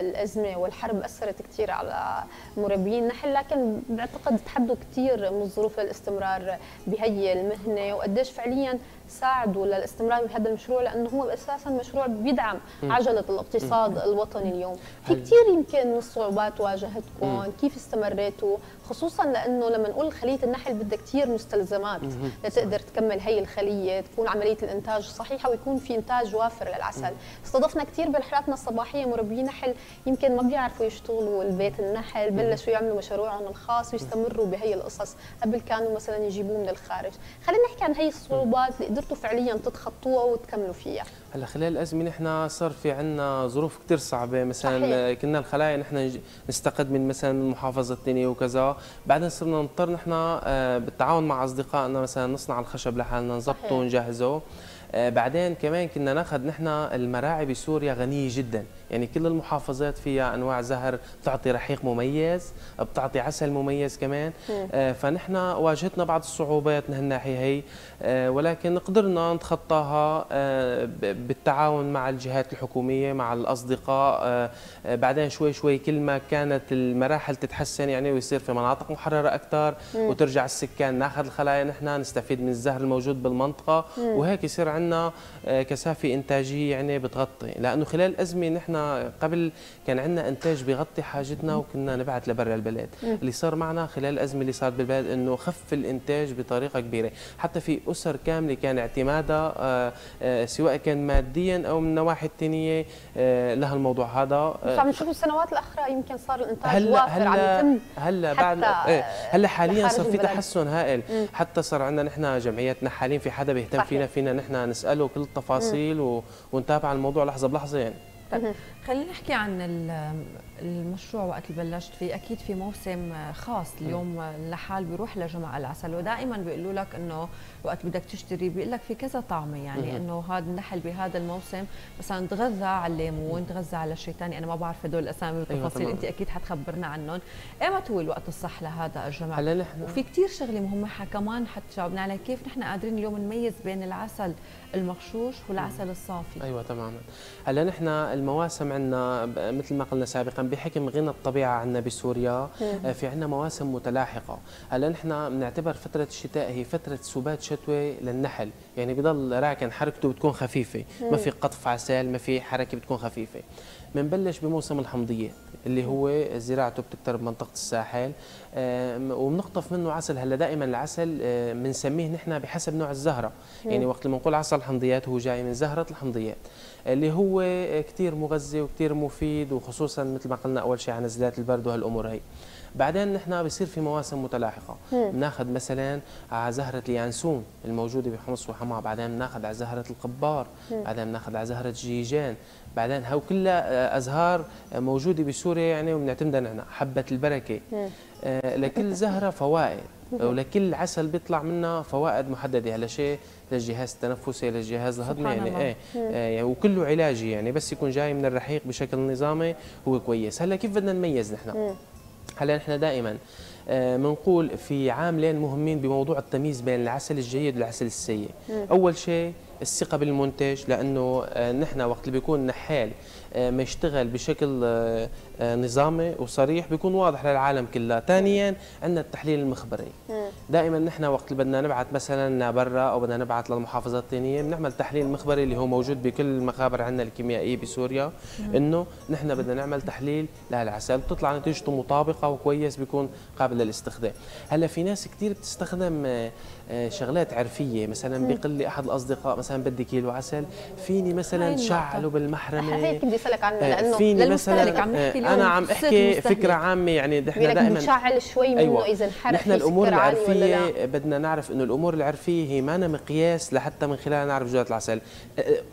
الأزمة والحرب أثرت كثير على مربيين النحل، لكن بعتقد تحدوا كثير من الظروف للاستمرار بهي المهنة، وقديش فعليا ساعدوا للاستمرار بهذا المشروع، لأنه هو أساسا مشروع بيدعم عجلة الاقتصاد الوطني اليوم. في كثير يمكن الصعوبات واجهتكم، كيف استمريتوا؟ خصوصا لأنه لما نقول خلية النحل بدها كثير مستلزمات لتقدر تكمل هي الخلية، تكون عملية الإنتاج صحيحة ويكون في إنتاج وافر للعسل. استضفنا كثير بالحلقاتنا الصباحية مربي نحل يمكن ما بيعرفوا يشتغلوا البيت النحل، بلشوا يعملوا مشروعهم الخاص ويستمروا بهي القصص، قبل كانوا مثلا يجيبوه من الخارج. خلينا نحكي عن هي الصعوبات اللي قدرتوا فعليا تتخطوها وتكملوا فيها. هلا خلال الأزمة نحن صار في عندنا ظروف كثير صعبة، مثلا صحيح. كنا الخلايا نحن نستقد من مثلا المحافظة الثانية وكذا، بعدين صرنا نضطر نحن بالتعاون مع أصدقائنا مثلا نصنع الخشب لحالنا، نظبطه ونجهزه. بعدين كمان كنا ناخذ نحن المراعي بسوريا غنيه جدا، يعني كل المحافظات فيها انواع زهر بتعطي رحيق مميز، بتعطي عسل مميز كمان. آه فنحن واجهتنا بعض الصعوبات من هالناحيه هي، آه ولكن قدرنا نتخطاها آه بالتعاون مع الجهات الحكوميه، مع الاصدقاء. آه بعدين شوي شوي كل ما كانت المراحل تتحسن يعني، ويصير في مناطق محرره اكثر مم. وترجع السكان، ناخذ الخلايا نحن، نستفيد من الزهر الموجود بالمنطقه مم. وهيك يصير عندنا كثافه انتاجيه يعني بتغطي، لانه خلال الازمه نحن قبل كان عندنا انتاج بيغطي حاجتنا وكنا نبعث لبرا البلاد. اللي صار معنا خلال الازمه اللي صارت بالبلد انه خف الانتاج بطريقه كبيره، حتى في اسر كامله كان اعتمادها آآ آآ سواء كان ماديا او من نواحي الثانيه لها الموضوع هذا. بس عم نشوف السنوات الاخيره يمكن صار الانتاج هل وافر، هل عم يتم هلا بعد ايه هلا حاليا صار في تحسن هائل. مم. حتى صار عندنا نحن جمعيات نحالين، في حدا بيهتم صحيح. فينا فينا نحن نساله كل التفاصيل و... ونتابع الموضوع لحظه بلحظه يعني. خلينا نحكي عن المشروع وقت اللي بلشت فيه، اكيد في موسم خاص اليوم لحال بيروح لجمع العسل، ودائما بيقولوا لك انه وقت بدك تشتري بيقول لك في كذا طعمه، يعني انه هذا النحل بهذا الموسم مثلا تغذى على الليمون، تغذى على الشيطاني، انا ما بعرف هدول الاسامي والتفاصيل، انت اكيد حتخبرنا عنهم. ايمت هو الوقت الصح لهذا الجمع؟ وفي كثير شغله مهمه كمان حتجاوبنا على كيف نحن قادرين اليوم نميز بين العسل المغشوش والعسل الصافي. ايوه تماما. هلا نحن المواسم عندنا مثل ما قلنا سابقا بحكم غنى الطبيعه عندنا بسوريا في عندنا مواسم متلاحقه. هلا نحن بنعتبر فتره الشتاء هي فتره سبات شتوي للنحل، يعني بضل راكن، حركته بتكون خفيفه، ما في قطف عسل، ما في حركه، بتكون خفيفه. بنبلش بموسم الحمضيه اللي هو زراعته بتكتر بمنطقه الساحل، وبنقطف منه عسل. هلا دائما العسل بنسميه نحن بحسب نوع الزهره، يعني وقت اللي بنقول عسل الحمضيات هو جاي من زهره الحمضيات اللي هو كثير مغذي وكثير مفيد، وخصوصا مثل ما قلنا اول شيء عن نزلات البرد وهالامور هي. بعدين نحن بصير في مواسم متلاحقه، بناخذ مثلا على زهره اليانسون الموجوده بحمص وحماه، بعدين بناخذ على زهره القبار، بعدين بناخذ على زهره الجيجان، بعدين هو كلها ازهار موجوده بسوريا يعني، وبنعتمدها نحن. حبه البركه، لكل زهره فوائد ولكل عسل بيطلع منها فوائد محدده. هلا شيء للجهاز التنفسي، للجهاز الهضمي يعني ايه, ايه وكله علاجي يعني، بس يكون جاي من الرحيق بشكل نظامي هو كويس. هلا كيف بدنا نميز نحن؟ هلا نحن دائما بنقول اه في عاملين مهمين بموضوع التمييز بين العسل الجيد والعسل السيء. مم. اول شيء الثقه بالمنتج، لانه اه نحن وقت اللي بيكون نحال اه ما يشتغل بشكل اه نظامي وصريح بيكون واضح للعالم كلها. ثانيا عندنا التحليل المخبري، دائما نحن وقت بدنا نبعث مثلا لبرا او بدنا نبعث للمحافظه الثانيه بنعمل تحليل مخبري اللي هو موجود بكل المخابر عندنا الكيميائيه بسوريا، انه نحن بدنا نعمل تحليل لهالعسل، بتطلع نتيجته مطابقه وكويس، بيكون قابل للاستخدام. هلا في ناس كثير بتستخدم شغلات عرفيه، مثلا بيقول لي احد الاصدقاء مثلا بدي كيلو عسل، فيني مثلا شعله بالمحرمه، هيك بدي اسالك عنه لانه للمستهلك عم نحكي، انا عم احكي فكره عامه يعني. نحن دائما نشعل شوي منه. أيوة. اذا انحرق، نحن الامور العرفيه بدنا نعرف انه الامور العرفيه هي ما أنا مقياس لحتى من خلالها نعرف جوده العسل.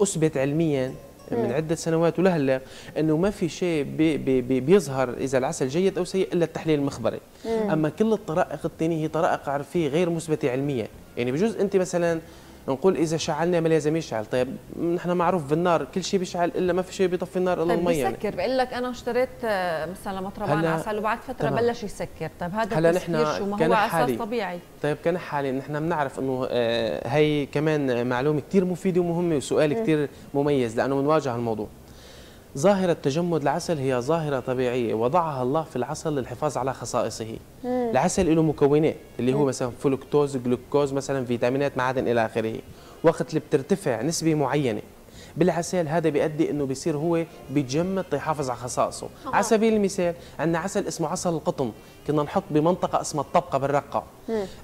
اثبت علميا من عدة سنوات ولهلا أنه ما في شيء بي بي بيظهر إذا العسل جيد أو سيء إلا التحليل المخبري. مم. أما كل الطرائق الثانية هي طرائق عرفية غير مثبتة علميا. يعني بجوز أنت مثلا نقول إذا شعلنا ما لازم يشعل، طيب نحن معروف بالنار كل شيء بيشعل إلا ما في شيء بيطفي النار إلا المية. طيب بيسكر، بقول لك أنا اشتريت مثلا مطربان عسل وبعد فترة طبعا. بلش يسكر، طيب هذا التسكير شو؟ ما هو عسل طبيعي. طيب كان حاليا نحن بنعرف إنه هي كمان معلومة كثير مفيدة ومهمة وسؤال كثير مميز لأنه بنواجه الموضوع. ظاهرة تجمد العسل هي ظاهرة طبيعية وضعها الله في العسل للحفاظ على خصائصه. مم. العسل له مكونات اللي هو مم. مثلا فلوكتوز، جلوكوز، مثلا فيتامينات، معادن الى اخره. وقت اللي بترتفع نسبة معينة بالعسل هذا بيؤدي انه بيصير هو بيتجمد تيحافظ على خصائصه. آه. على سبيل المثال عندنا عسل اسمه عسل القطن، كنا نحط بمنطقة اسمها الطبقة بالرقة.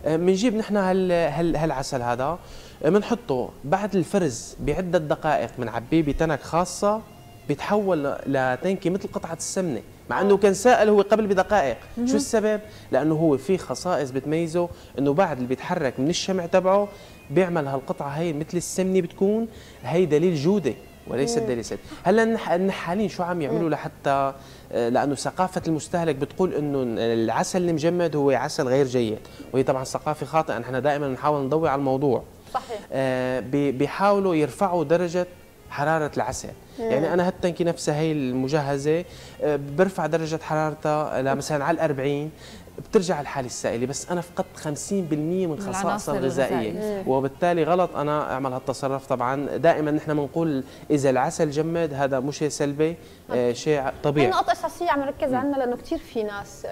بنجيب نحن هال هال هالعسل هذا بنحطه بعد الفرز بعدة دقائق، بنعبيه بتنك خاصة بيتحول لتنكي مثل قطعه السمنه، مع انه كان سائل هو قبل بدقائق. مم. شو السبب؟ لانه هو في خصائص بتميزه انه بعد اللي بيتحرك من الشمع تبعه بيعمل هالقطعه هي مثل السمنه، بتكون هي دليل جوده وليس دليل سد. هلا النحالين شو عم يعملوا لحتى لانه ثقافه المستهلك بتقول انه العسل المجمد هو عسل غير جيد، وهي طبعا ثقافه خاطئه، نحن دائما بنحاول نضوي على الموضوع. صحيح. آه بيحاولوا يرفعوا درجه حرارة العسل. مم. يعني أنا هالتنكي نفسها هي المجهزة برفع درجة حرارتها لمثلا على الأربعين بترجع الحالة السائلة، بس أنا فقدت خمسين بالمئة من خصائصها الغذائية، وبالتالي غلط أنا أعمل هالتصرف. طبعا دائما نحن بنقول إذا العسل جمد هذا مش شيء سلبي، آه شيء طبيعي. نقطة أساسية عم نركز عنها لأنه كثير في ناس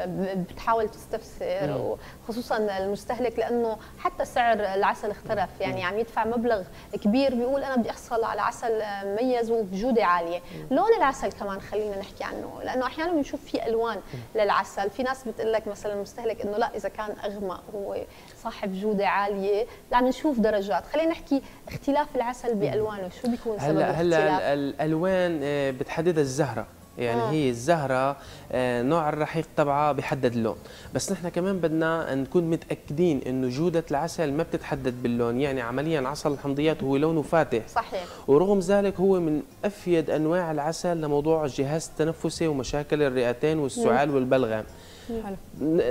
بتحاول تستفسر، وخصوصا المستهلك، لأنه حتى سعر العسل اختلف. يعني مم. عم يدفع مبلغ كبير بيقول أنا بدي أحصل على عسل مميز وبجودة عالية. مم. لون العسل كمان خلينا نحكي عنه، لأنه أحيانا بنشوف في ألوان مم. للعسل. في ناس بتقول لك مثلا المستهلك انه لا اذا كان اغمق هو صاحب جوده عاليه. عم نشوف درجات، خلينا نحكي اختلاف العسل بالوانه، شو بيكون سبب هلا الاختلاف؟ هلا الالوان بتحددها الزهره، يعني آه. هي الزهره نوع الرحيق تبعها بيحدد اللون، بس نحن كمان بدنا نكون متاكدين انه جوده العسل ما بتتحدد باللون. يعني عمليا عسل الحمضيات هو لونه فاتح، صحيح، ورغم ذلك هو من افيد انواع العسل لموضوع الجهاز التنفسي ومشاكل الرئتين والسعال مم. والبلغم.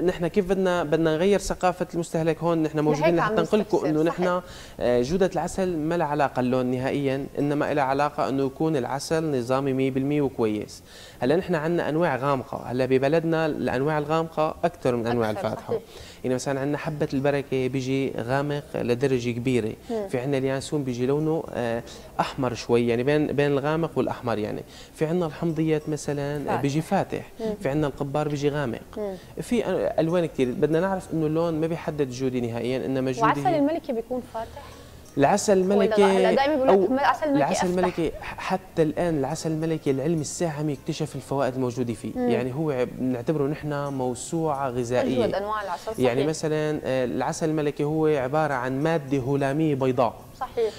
نحن كيف بدنا بدنا نغير ثقافه المستهلك هون؟ نحن موجودين لحتى نقول لكم انه نحن جوده العسل ما لها علاقه اللون نهائيا، انما لها علاقه انه يكون العسل نظامي مية بالمية وكويس. هلا نحن عندنا انواع غامقه، هلا ببلدنا الانواع الغامقه اكثر من انواع الفاتحه. يعني مثلا عندنا حبه البركه بيجي غامق لدرجه كبيره، مم. في عندنا اليانسون بيجي لونه احمر شوي، يعني بين بين الغامق والاحمر. يعني في عندنا الحمضيات مثلا فاتح. بيجي فاتح، مم. في عندنا القبار بيجي غامق، في الوان كثير. بدنا نعرف انه اللون ما بيحدد جودي نهائيا، انما جودي. وعسل الملكي بيكون فاتح؟ العسل الملكي لا، دائما بيقولوا لك العسل الملكي، العسل الملكي حتى الان العسل الملكي العلم الساعه عم يكتشف الفوائد الموجوده فيه. مم. يعني هو بنعتبره نحن موسوعه غذائيه، اجود انواع العسل. صحيح. يعني مثلا العسل الملكي هو عباره عن ماده هلاميه بيضاء، صحيح،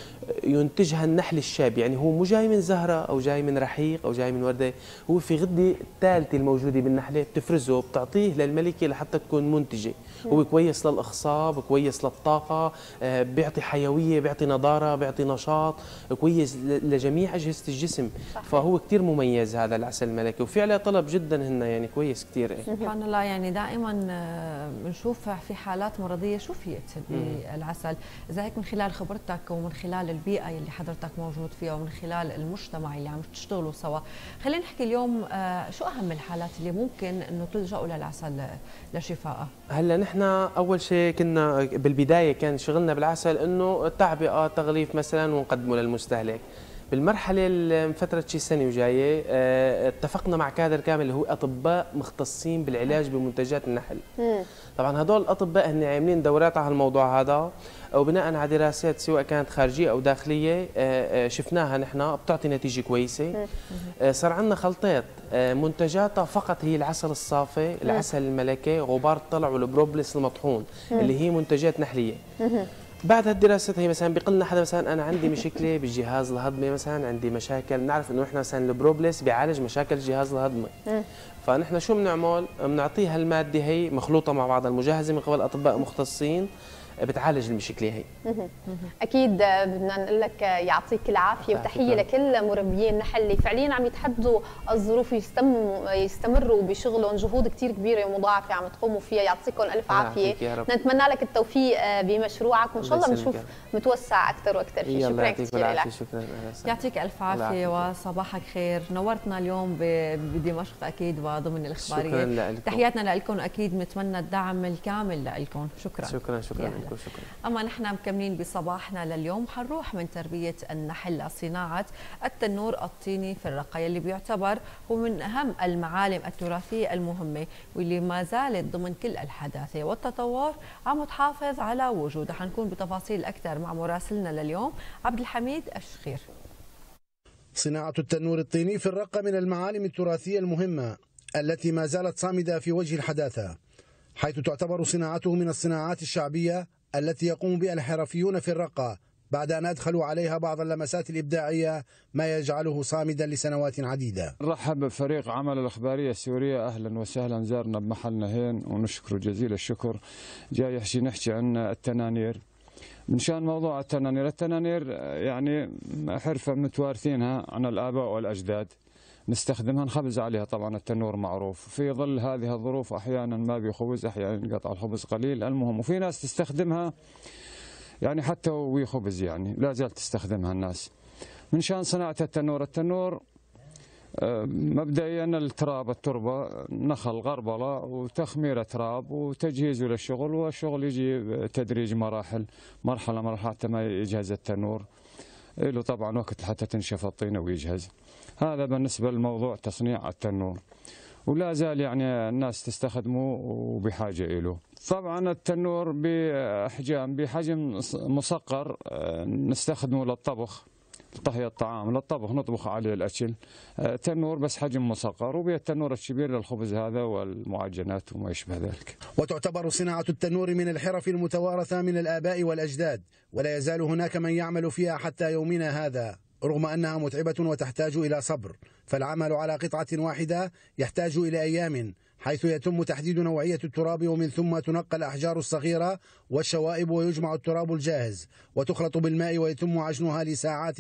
ينتجها النحل الشاب. يعني هو مو جاي من زهره او جاي من رحيق او جاي من ورده، هو في غده الثالثه الموجوده بالنحله بتفرزه بتعطيه للملكه لحتى تكون منتجه. هو كويس للاخصاب، كويس للطاقه، بيعطي حيويه، بيعطي نضاره، بيعطي نشاط، كويس لجميع اجهزه الجسم. صحيح. فهو كثير مميز هذا العسل الملكي، وفي عليه طلب جدا هن، يعني كويس كثير. سبحان الله، يعني دائما بنشوف في حالات مرضيه شفيت بالعسل. اذا هيك من خلال خبرتك ومن خلال البيئة اللي حضرتك موجود فيها ومن خلال المجتمع اللي عم تشتغلوا سوا، خلينا نحكي اليوم شو أهم الحالات اللي ممكن إنه تلجأوا للعسل لشفائه؟ هلا نحن أول شيء كنا بالبداية كان شغلنا بالعسل إنه تعبئة، تغليف مثلا، ونقدمه للمستهلك. بالمرحلة اللي فترة شي سنة وجاية اتفقنا مع كادر كامل اللي هو أطباء مختصين بالعلاج بمنتجات النحل. طبعا هدول الأطباء هن عاملين دورات على الموضوع هذا، وبناء على دراسات سواء كانت خارجية أو داخلية شفناها نحن بتعطي نتيجة كويسة. صار عندنا خلطات منتجاتها فقط هي العسل الصافي، العسل الملكي، غبار الطلع، والبروبلس المطحون اللي هي منتجات نحلية. بعد هالدراسات هي مثلا بيقول لنا حدا مثلا انا عندي مشكله بالجهاز الهضمي، مثلا عندي مشاكل، بنعرف انه احنا مثلا البروبلس بيعالج مشاكل الجهاز الهضمي. فنحن شو بنعمل؟ بنعطيها الماده هي مخلوطه مع بعضها المجهزه من قبل اطباء مختصين بتعالج المشكله هي. اكيد بدنا نقول لك يعطيك العافيه وتحيه لكل مربيين النحل اللي فعليا عم يتحدوا الظروف يستمروا بشغلهم، جهود كثير كبيره ومضاعفه عم تقوموا فيها، يعطيكم الف عافيه. نتمنى لك التوفيق بمشروعك وان شاء الله بنشوف متوسع اكثر واكثر فيه. شكرا كثير لك. شكرا. يعطيك الف عافيه وصباحك خير، نورتنا اليوم بدمشق اكيد وضمن الاخباريه. تحياتنا لكم اكيد، نتمنى الدعم الكامل لكم. شكرا. شكرا شكرا. شكرا. أما نحن مكملين بصباحنا لليوم، حنروح من تربية النحل لصناعة التنور الطيني في الرقة، يلي بيعتبر هو من أهم المعالم التراثية المهمة واللي ما زالت ضمن كل الحداثة والتطور عم تحافظ على وجودها. حنكون بتفاصيل أكثر مع مراسلنا لليوم عبد الحميد الشخير. صناعة التنور الطيني في الرقة من المعالم التراثية المهمة التي ما زالت صامدة في وجه الحداثة، حيث تعتبر صناعته من الصناعات الشعبية التي يقوم بها الحرفيون في الرقة بعد أن أدخلوا عليها بعض اللمسات الإبداعية، ما يجعله صامدا لسنوات عديدة. نرحب بفريق عمل الإخبارية السورية، أهلا وسهلا، زارنا بمحلنا هين ونشكره جزيل الشكر. جاي يحشي نحكي عن التنانير من شان موضوع التنانير. التنانير يعني حرفة متوارثينها عن الآباء والأجداد، نستخدمها نخبز عليها، طبعا التنور معروف. في ظل هذه الظروف احيانا ما بيخبز، احيانا ينقطع الخبز قليل، المهم. وفي ناس تستخدمها يعني حتى ويخبز، يعني لا زالت تستخدمها الناس من شان صناعه التنور. التنور مبدئيا التراب، التربه، نخل، غربله، وتخمير تراب وتجهيزه للشغل، والشغل يجي تدريج مراحل، مرحله مرحله حتى ما يجهز التنور له طبعا وقت حتى تنشف الطينه ويجهز. هذا بالنسبه لموضوع تصنيع التنور، ولا زال يعني الناس تستخدمه وبحاجه له. طبعا التنور باحجام، بحجم مسقر نستخدمه للطبخ، طهي الطعام، للطبخ نطبخ عليه الاكل. تنور بس حجم مسقر، وبه التنور الكبير للخبز هذا والمعجنات وما يشبه ذلك. وتعتبر صناعه التنور من الحرف المتوارثه من الاباء والاجداد، ولا يزال هناك من يعمل فيها حتى يومنا هذا، رغم أنها متعبة وتحتاج إلى صبر، فالعمل على قطعة واحدة يحتاج إلى أيام، حيث يتم تحديد نوعية التراب، ومن ثم تنقى الأحجار الصغيرة والشوائب، ويجمع التراب الجاهز وتخلط بالماء، ويتم عجنها لساعات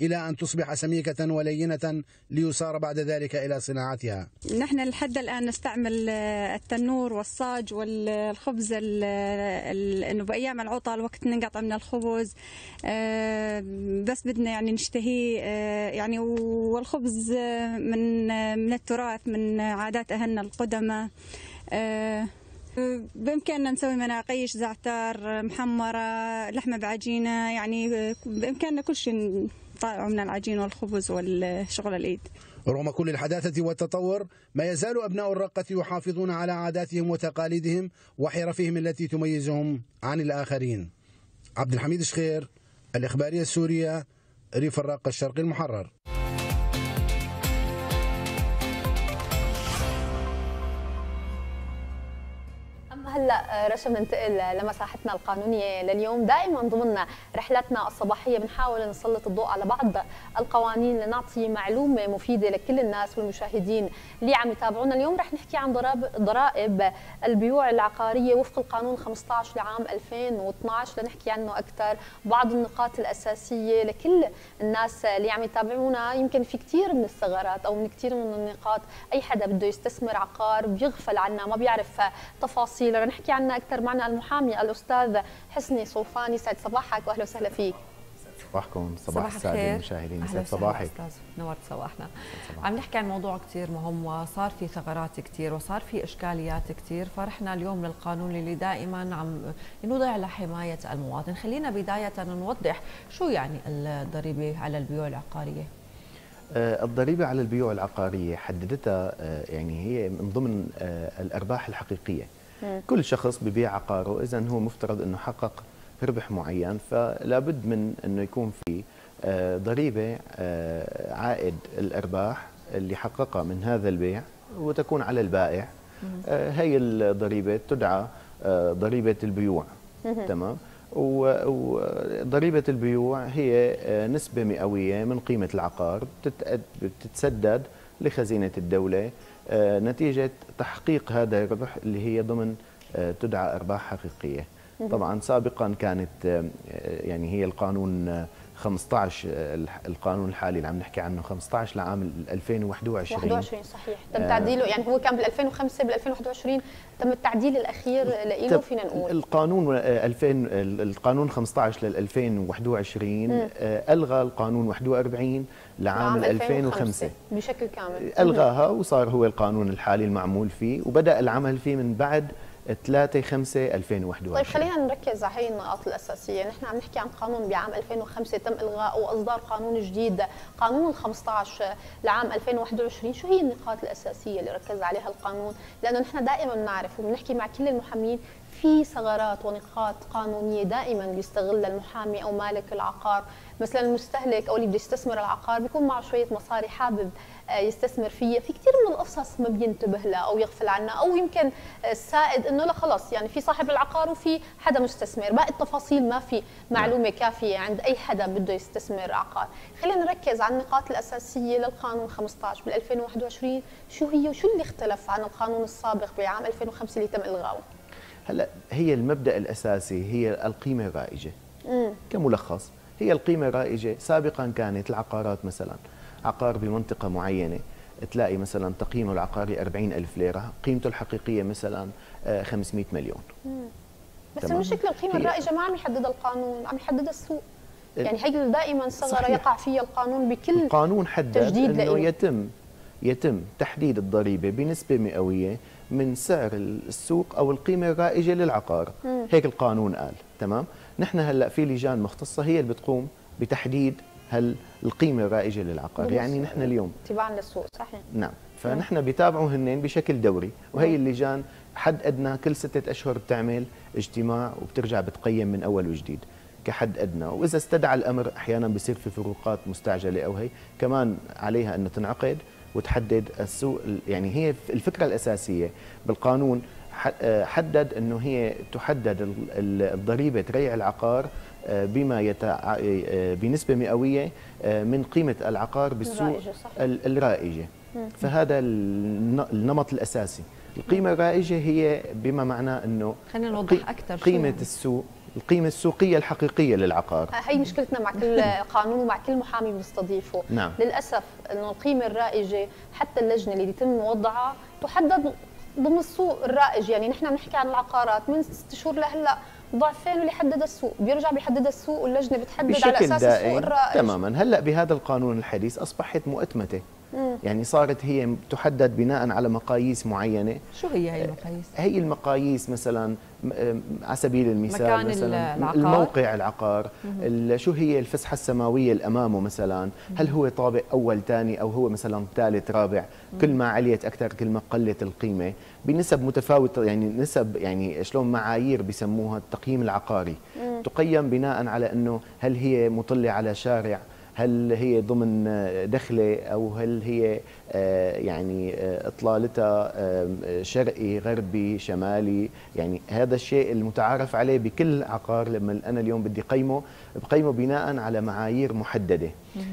إلى أن تصبح سميكة ولينة، ليصار بعد ذلك إلى صناعتها. نحن لحد الآن نستعمل التنور والصاج والخبز، إنه بأيام العطل وقت ننقطع من الخبز بس بدنا يعني نشتهي يعني، والخبز من من التراث، من عادات أهلنا القدم. آه بإمكاننا نسوي مناقيش، زعتر، محمرة، لحمة بعجينة، يعني بإمكاننا كل شيء نطالعه من العجين والخبز والشغل الإيد. رغم كل الحداثة والتطور، ما يزال أبناء الرقة يحافظون على عاداتهم وتقاليدهم وحرفهم التي تميزهم عن الآخرين. عبد الحميد الشخير، الإخبارية السورية، ريف الرقة الشرقي المحرر. هلا رشا بننتقل لمساحتنا القانونيه لليوم. دائما ضمن رحلاتنا الصباحيه بنحاول نسلط الضوء على بعض القوانين لنعطي معلومه مفيده لكل الناس والمشاهدين اللي عم يتابعونا. اليوم رح نحكي عن ضرائب البيوع العقاريه وفق القانون خمسة عشر لعام ألفين واثني عشر، لنحكي عنه اكثر، بعض النقاط الاساسيه لكل الناس اللي عم يتابعونا. يمكن في كثير من الثغرات او من كثير من النقاط، اي حدا بده يستثمر عقار بيغفل عنها، ما بيعرف تفاصيل. نحكي عنها اكثر معنا المحامي الاستاذ حسني صوفاني. سعد صباحك واهلا وسهلا فيك. صباحكم، صباح السعد المشاهدين، يسعد صباحك. نورت صباحنا. عم نحكي عن موضوع كثير مهم، وصار في ثغرات كثير وصار في اشكاليات كثير، فرحنا اليوم للقانون اللي دائما عم نوضع لحمايه المواطن. خلينا بدايه نوضح شو يعني الضريبه على البيوع العقاريه. الضريبه على البيوع العقاريه حددتها يعني هي من ضمن الارباح الحقيقيه. كل شخص ببيع عقاره إذا هو مفترض أنه حقق ربح معين، فلا بد من أنه يكون في ضريبة عائد الأرباح اللي حققها من هذا البيع، وتكون على البائع. هي الضريبة تدعى ضريبة البيوع. تمام. وضريبة البيوع هي نسبة مئوية من قيمة العقار، بتتسدد لخزينة الدولة نتيجة تحقيق هذا الربح اللي هي ضمن تدعى أرباح حقيقية. طبعا سابقا كانت يعني هي القانون خمسة عشر، القانون الحالي اللي عم نحكي عنه خمسة عشر لعام ألفين وواحد وعشرين. واحد وعشرين صحيح تم تعديله، يعني هو كان بال ألفين وخمسة، بال ألفين وواحد وعشرين تم التعديل الاخير له. فينا نقول القانون ألفين، القانون خمسة عشر لل ألفين وواحد وعشرين الغى القانون واحد وأربعين لعام ألفين وخمسة بشكل كامل، الغاها وصار هو القانون الحالي المعمول فيه، وبدا العمل فيه من بعد ثلاثة خمسة ألفين وواحد وعشرين. طيب خلينا نركز على هي النقاط الأساسية، نحن عم نحكي عن قانون بعام ألفين وخمسة تم إلغاء وإصدار قانون جديد، قانون خمسة عشر لعام ألفين وواحد وعشرين، شو هي النقاط الأساسية اللي ركز عليها القانون؟ لأنه نحن دائما بنعرف وبنحكي مع كل المحامين في ثغرات ونقاط قانونية دائما بيستغلها المحامي أو مالك العقار، مثلا المستهلك أو اللي بده يستثمر العقار بيكون معه شوية مصاري حابب يستثمر فيها، في كثير من القصص ما بينتبه لها أو يغفل عنها، أو يمكن السائد إنه لا خلص يعني في صاحب العقار وفي حدا مستثمر، باقي التفاصيل ما في معلومة كافية عند أي حدا بده يستثمر عقار. خلينا نركز على النقاط الأساسية للقانون خمسة عشر بال ألفين وواحد وعشرين، شو هي وشو اللي اختلف عن القانون السابق بعام ألفين وخمسة اللي تم إلغائه؟ هلا هي المبدأ الأساسي هي القيمة الرائجة. مم. كملخص هي القيمة الرائجة. سابقا كانت العقارات مثلا عقار بمنطقة معينة تلاقي مثلا تقييمه العقاري أربعين ألف ليرة، قيمته الحقيقية مثلا خمسمئة مليون. مم. بس المشكلة القيمة الرائجة ما عم يحددها القانون، عم يحددها السوق، يعني هي دائما ثغرة يقع فيها القانون بكل القانون حدد إنه يتم يتم تحديد الضريبة بنسبة مئوية من سعر السوق أو القيمة الرائجة للعقار. مم. هيك القانون قال، تمام؟ نحن هلأ في لجان مختصة هي اللي بتقوم بتحديد هل القيمة الرائجة للعقار، يعني نحن اليوم تباعا للسوق، صحيح؟ نعم، فنحن بيتابعوا هنين بشكل دوري، وهي اللجان حد أدنى كل ستة أشهر بتعمل اجتماع وبترجع بتقيم من أول وجديد كحد أدنى، وإذا استدعى الأمر أحيانا بيصير في فروقات مستعجلة أو هي كمان عليها أنه تنعقد وتحدد السوق. يعني هي الفكرة الأساسية بالقانون حدد أنه هي تحدد الضريبة ريع العقار بما يتع... بنسبة مئوية من قيمة العقار بالسوق الرائجة. فهذا النمط الأساسي، القيمة الرائجة هي بما معناه أنه خلينا نوضح أكثر قيمة شو السوق، القيمة السوقية الحقيقية للعقار. هي مشكلتنا مع كل قانون ومع كل محامي بنستضيفه. نعم. للأسف أنه القيمة الرائجة حتى اللجنة اللي يتم وضعها تحدد ضمن السوق الرائج، يعني نحن بنحكي عن العقارات من ست شهور لهلا ضعفين، واللي حدد السوق بيرجع بيحدد السوق، واللجنة بتحدد على أساس السوق الرائج. تماما. هلا بهذا القانون الحديث أصبحت مؤتمتة. مم. يعني صارت هي تحدد بناء على مقاييس معينة. شو هي هي المقاييس؟ هي المقاييس مثلا على سبيل المثال مثلا العقار، الموقع العقار، شو هي الفسحة السماوية اللي أمامه مثلا، هل هو طابق أول ثاني أو هو مثلا ثالث رابع، كل ما عليت أكثر كل ما قلت القيمة بنسب متفاوتة، يعني نسب يعني شلون معايير بسموها التقييم العقاري. مم. تقيم بناء على أنه هل هي مطلة على شارع، هل هي ضمن دخلة، أو هل هي يعني إطلالتها شرقي غربي شمالي، يعني هذا الشيء المتعارف عليه بكل عقار. لما أنا اليوم بدي قيمه بقيمه بناء على معايير محددة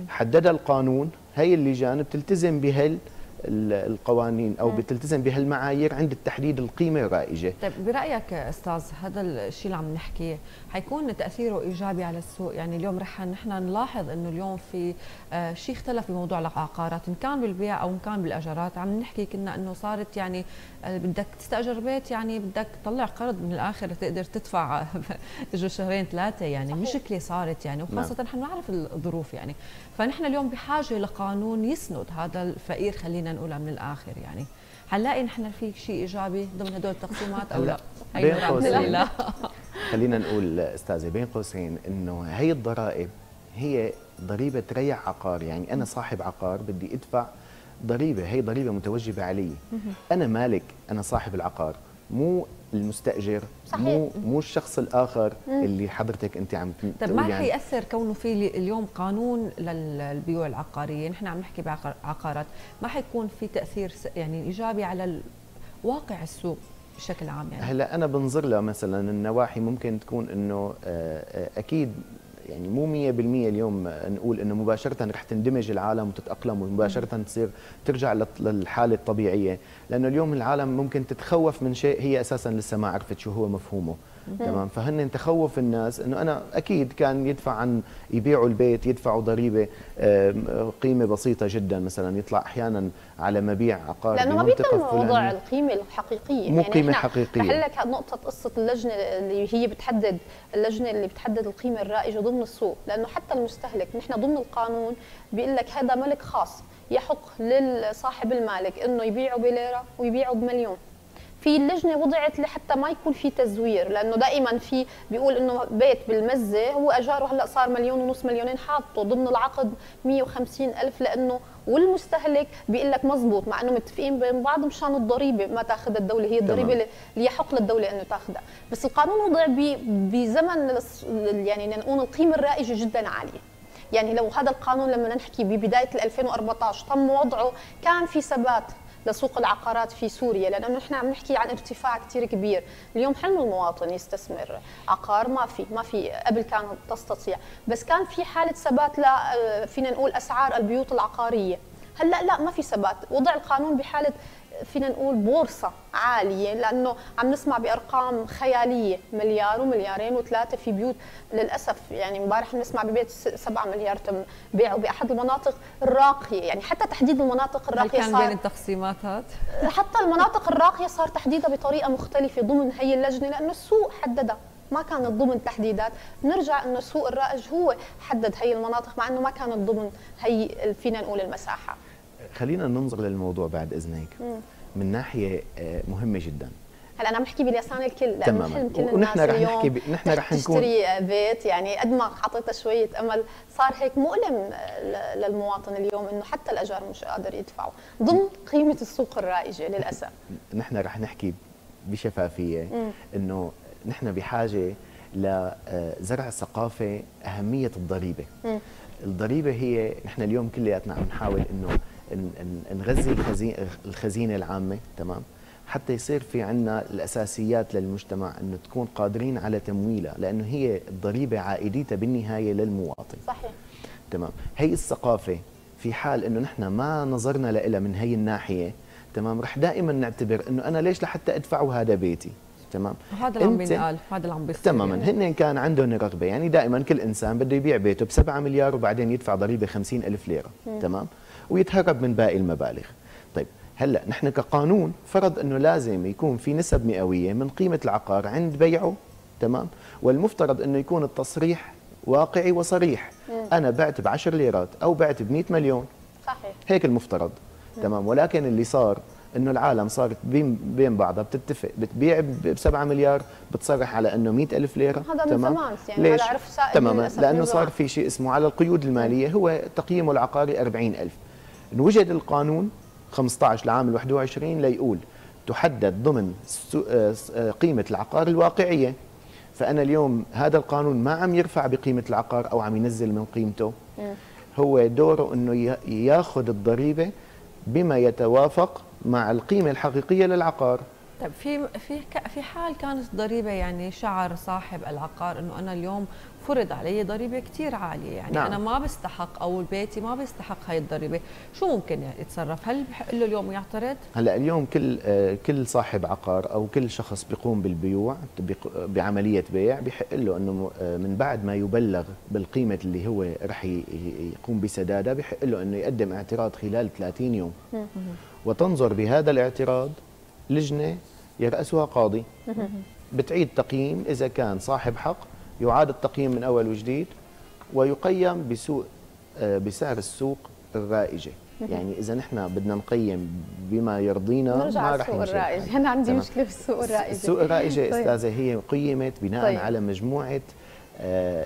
حددها القانون، هي اللجان بتلتزم بهال القوانين أو بتلتزم بهالمعايير عند تحديد القيمة الرائجة. طيب برأيك أستاذ هذا الشيء اللي عم نحكيه حيكون تأثيره إيجابي على السوق؟ يعني اليوم رح نحن نلاحظ إنه اليوم في آه شيء اختلف بموضوع العقارات، إن كان بالبيع أو إن كان بالأجارات، عم نحكي كنا إنه صارت يعني آه بدك تستأجر بيت يعني بدك تطلع قرض من الآخر تقدر تدفع تجوا شهرين ثلاثة، يعني مشكلة صارت يعني، وخاصة نحن نعرف الظروف يعني، فنحن اليوم بحاجة لقانون يسند هذا الفقير، خلينا نقولها من الاخر، يعني هنلاقي نحن في شيء ايجابي ضمن هدول التقسيمات او لا؟ بين قوسين لا. خلينا نقول استاذه بين قوسين انه هي الضرائب هي ضريبه ريع عقار، يعني انا صاحب عقار بدي ادفع ضريبه، هي ضريبه متوجبه علي، انا مالك، انا صاحب العقار مو المستأجر. صحيح. مو مو الشخص الآخر اللي حضرتك أنت عم تقول. طيب ما رح يعني يأثر كونه في اليوم قانون للبيوع العقارية، نحن عم نحكي بعقارات، ما حيكون في تأثير يعني إيجابي على واقع السوق بشكل عام؟ يعني هلا أنا بنظر لها مثلا النواحي ممكن تكون إنه أكيد يعني مو مئة بالمئة اليوم نقول انه مباشره رح تندمج العالم وتتاقلم ومباشره تصير ترجع للحاله الطبيعيه، لانه اليوم العالم ممكن تتخوف من شيء هي اساسا لسه ما عرفت شو هو مفهومه، تمام. فهن تخوف الناس انه انا اكيد كان يدفع عن يبيعوا البيت، يدفعوا ضريبه قيمه بسيطه جدا، مثلا يطلع احيانا على مبيع عقار لانه ما بيتم وضع القيمه الحقيقيه، مو قيمه حقيقيه. يعني احنا رح نقطه قصه اللجنه اللي هي بتحدد، اللجنه اللي بتحدد القيمه الرائجه ضمن السوق، لانه حتى المستهلك نحن ضمن القانون بيقول لك هذا ملك خاص، يحق لصاحب المالك انه يبيعه بليره ويبيعه بمليون. في اللجنه وضعت لحتى ما يكون في تزوير، لانه دائما في بيقول انه بيت بالمزه هو اجاره هلا صار مليون ونص مليونين، حاطه ضمن العقد مئة وخمسين ألف، لانه والمستهلك بيقول لك مضبوط، مع انه متفقين بين بعض مشان الضريبه ما تاخذها الدوله، هي الضريبه اللي يحق للدوله انه تاخذها، بس القانون وضع بزمن يعني نقول القيمه الرائجه جدا عاليه. يعني لو هذا القانون لما نحكي ببدايه ألفين وأربعطعش تم وضعه، كان في ثبات لسوق العقارات في سوريا، لانه نحن عم نحكي عن ارتفاع كثير كبير. اليوم حلم المواطن يستثمر عقار، ما في ما في قبل كان تستطيع، بس كان في حاله ثبات ل فينا نقول اسعار البيوت العقاريه. هلا لا ما في ثبات، وضع القانون بحاله فينا نقول بورصه عاليه، لانه عم نسمع بارقام خياليه، مليار ومليارين وثلاثه في بيوت للاسف. يعني امبارح بنسمع ببيت سبعة مليار تم بيعه باحد المناطق الراقيه، يعني حتى تحديد المناطق الراقيه كان صار بين التقسيمات هاد، حتى المناطق الراقيه صار تحديدها بطريقه مختلفه ضمن هي اللجنه، لانه السوق حددها، ما كانت ضمن تحديدات. نرجع انه السوق الرائج هو حدد هي المناطق، مع انه ما كانت ضمن هي فينا نقول المساحه. خلينا ننظر للموضوع بعد اذنك من ناحيه مهمه جدا. هلا انا عم بحكي بلسان الكل لانه حلم كل الناس اليوم ب... نحن رح نكون تشتري بيت، يعني قد ما اعطيتها شويه امل صار هيك مؤلم للمواطن اليوم انه حتى الاجار مش قادر يدفعه ضمن قيمه السوق الرائجه للاسف. نحن رح نحكي بشفافيه انه نحن بحاجه لزرع ثقافه اهميه الضريبه. مم. الضريبه هي نحن اليوم كلياتنا عم نحاول انه نغذي الخزينه العامه، تمام، حتى يصير في عندنا الاساسيات للمجتمع انه تكون قادرين على تمويلها، لانه هي الضريبه عائديتها بالنهايه للمواطن. صحيح. تمام، هي الثقافه في حال انه نحن ما نظرنا لها من هي الناحيه، تمام، رح دائما نعتبر انه انا ليش لحتى ادفعه، هذا بيتي، تمام، هذا اللي عم بينقال، هذا اللي عم بيصير تماما. يعني هن كان عندهم رغبه، يعني دائما كل انسان بده يبيع بيته ب سبعة مليار وبعدين يدفع ضريبه خمسين ألف ليره، م. تمام، ويتهرب من باقي المبالغ. طيب هلا نحن كقانون فرض انه لازم يكون في نسب مئويه من قيمه العقار عند بيعه، تمام، والمفترض انه يكون التصريح واقعي وصريح. م. انا بعت ب عشر ليرات او بعت ب مئة مليون، صحيح، هيك المفترض، م. تمام، ولكن اللي صار انه العالم صارت بين بعضها بتتفق، بتبيع ب سبعة مليار بتصرح على انه مئة ألف ليره. هذا من زمان، يعني ليش؟ هذا عرف سائل تماما، لانه صار في شيء اسمه على القيود الماليه، هو تقييمه العقاري أربعين ألف. وجد القانون خمسطعش لعام واحد وعشرين ليقول تحدد ضمن قيمه العقار الواقعيه، فانا اليوم هذا القانون ما عم يرفع بقيمه العقار او عم ينزل من قيمته، هو دوره انه ياخذ الضريبه بما يتوافق مع القيمه الحقيقيه للعقار. طيب في في في حال كانت الضريبه، يعني شعر صاحب العقار انه انا اليوم فرض علي ضريبه كثير عاليه، يعني نعم. انا ما بستحق او بيتي ما بيستحق هاي الضريبه، شو ممكن يعني يتصرف؟ هل بحق له اليوم يعترض؟ هلا اليوم كل كل صاحب عقار او كل شخص بيقوم بالبيوع بعمليه بيع بحق له انه من بعد ما يبلغ بالقيمه اللي هو رح يقوم بسدادها، بحق له انه يقدم اعتراض خلال ثلاثين يوم، وتنظر بهذا الاعتراض لجنه يرأسها قاضي بتعيد تقييم إذا كان صاحب حق، يعاد التقييم من أول وجديد ويقيم بسوق بسعر السوق الرائجة. يعني إذا نحن بدنا نقيم بما يرضينا ما رح نرجع السوق الرائجة. أنا عندي مشكلة بالسوق الرائجة. السوق الرائجة أستاذة هي قيمت بناء طيب. على مجموعة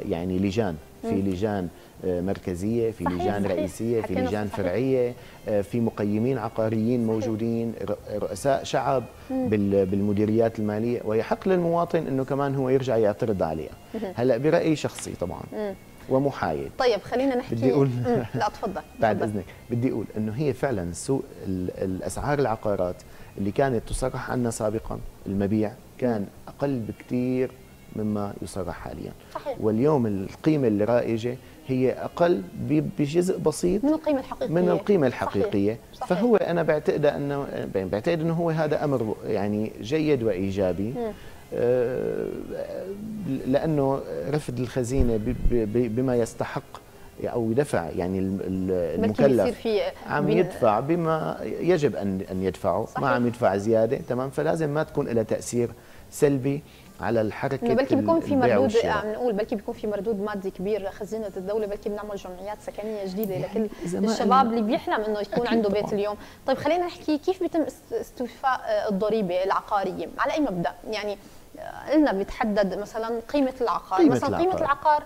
يعني لجان، في لجان مركزية، في صحيح لجان صحيح رئيسية، في لجان صحيح فرعية، في مقيمين عقاريين موجودين، رؤساء شعب بالمديريات المالية، ويحق للمواطن أنه كمان هو يرجع يعترض عليها. هلأ برأيي شخصي طبعا ومحايد. طيب خلينا نحكي، بدي أقول لا تفضل بعد إذنك، بدي أقول أنه هي فعلا سوق الأسعار العقارات اللي كانت تصرح عنها سابقا، المبيع كان أقل بكثير مما يصرح حاليا. صحيح. واليوم القيمة الرائجة هي أقل بجزء بسيط من القيمة الحقيقية، من القيمة الحقيقية. صحيح. فهو أنا بعتقد أنه بعتقد أنه هو هذا أمر يعني جيد وإيجابي. م. لأنه رفض الخزينة بما يستحق أو يدفع، يعني المكلف عم يدفع بما يجب أن يدفعه، ما عم يدفع زيادة، تمام؟ فلازم ما تكون لها تأثير سلبي على الحركه. بلكي بيكون في مردود، عم نقول بلكي بيكون في مردود مادي كبير لخزينه الدوله، بلكي بنعمل جمعيات سكنيه جديده لكل الشباب اللي بيحلم انه يكون عنده بيت اليوم. طيب خلينا نحكي كيف بيتم استيفاء الضريبه العقاريه، على اي مبدا؟ يعني قلنا بيتحدد مثلا قيمه العقار، قيمة مثلا العقار. قيمه العقار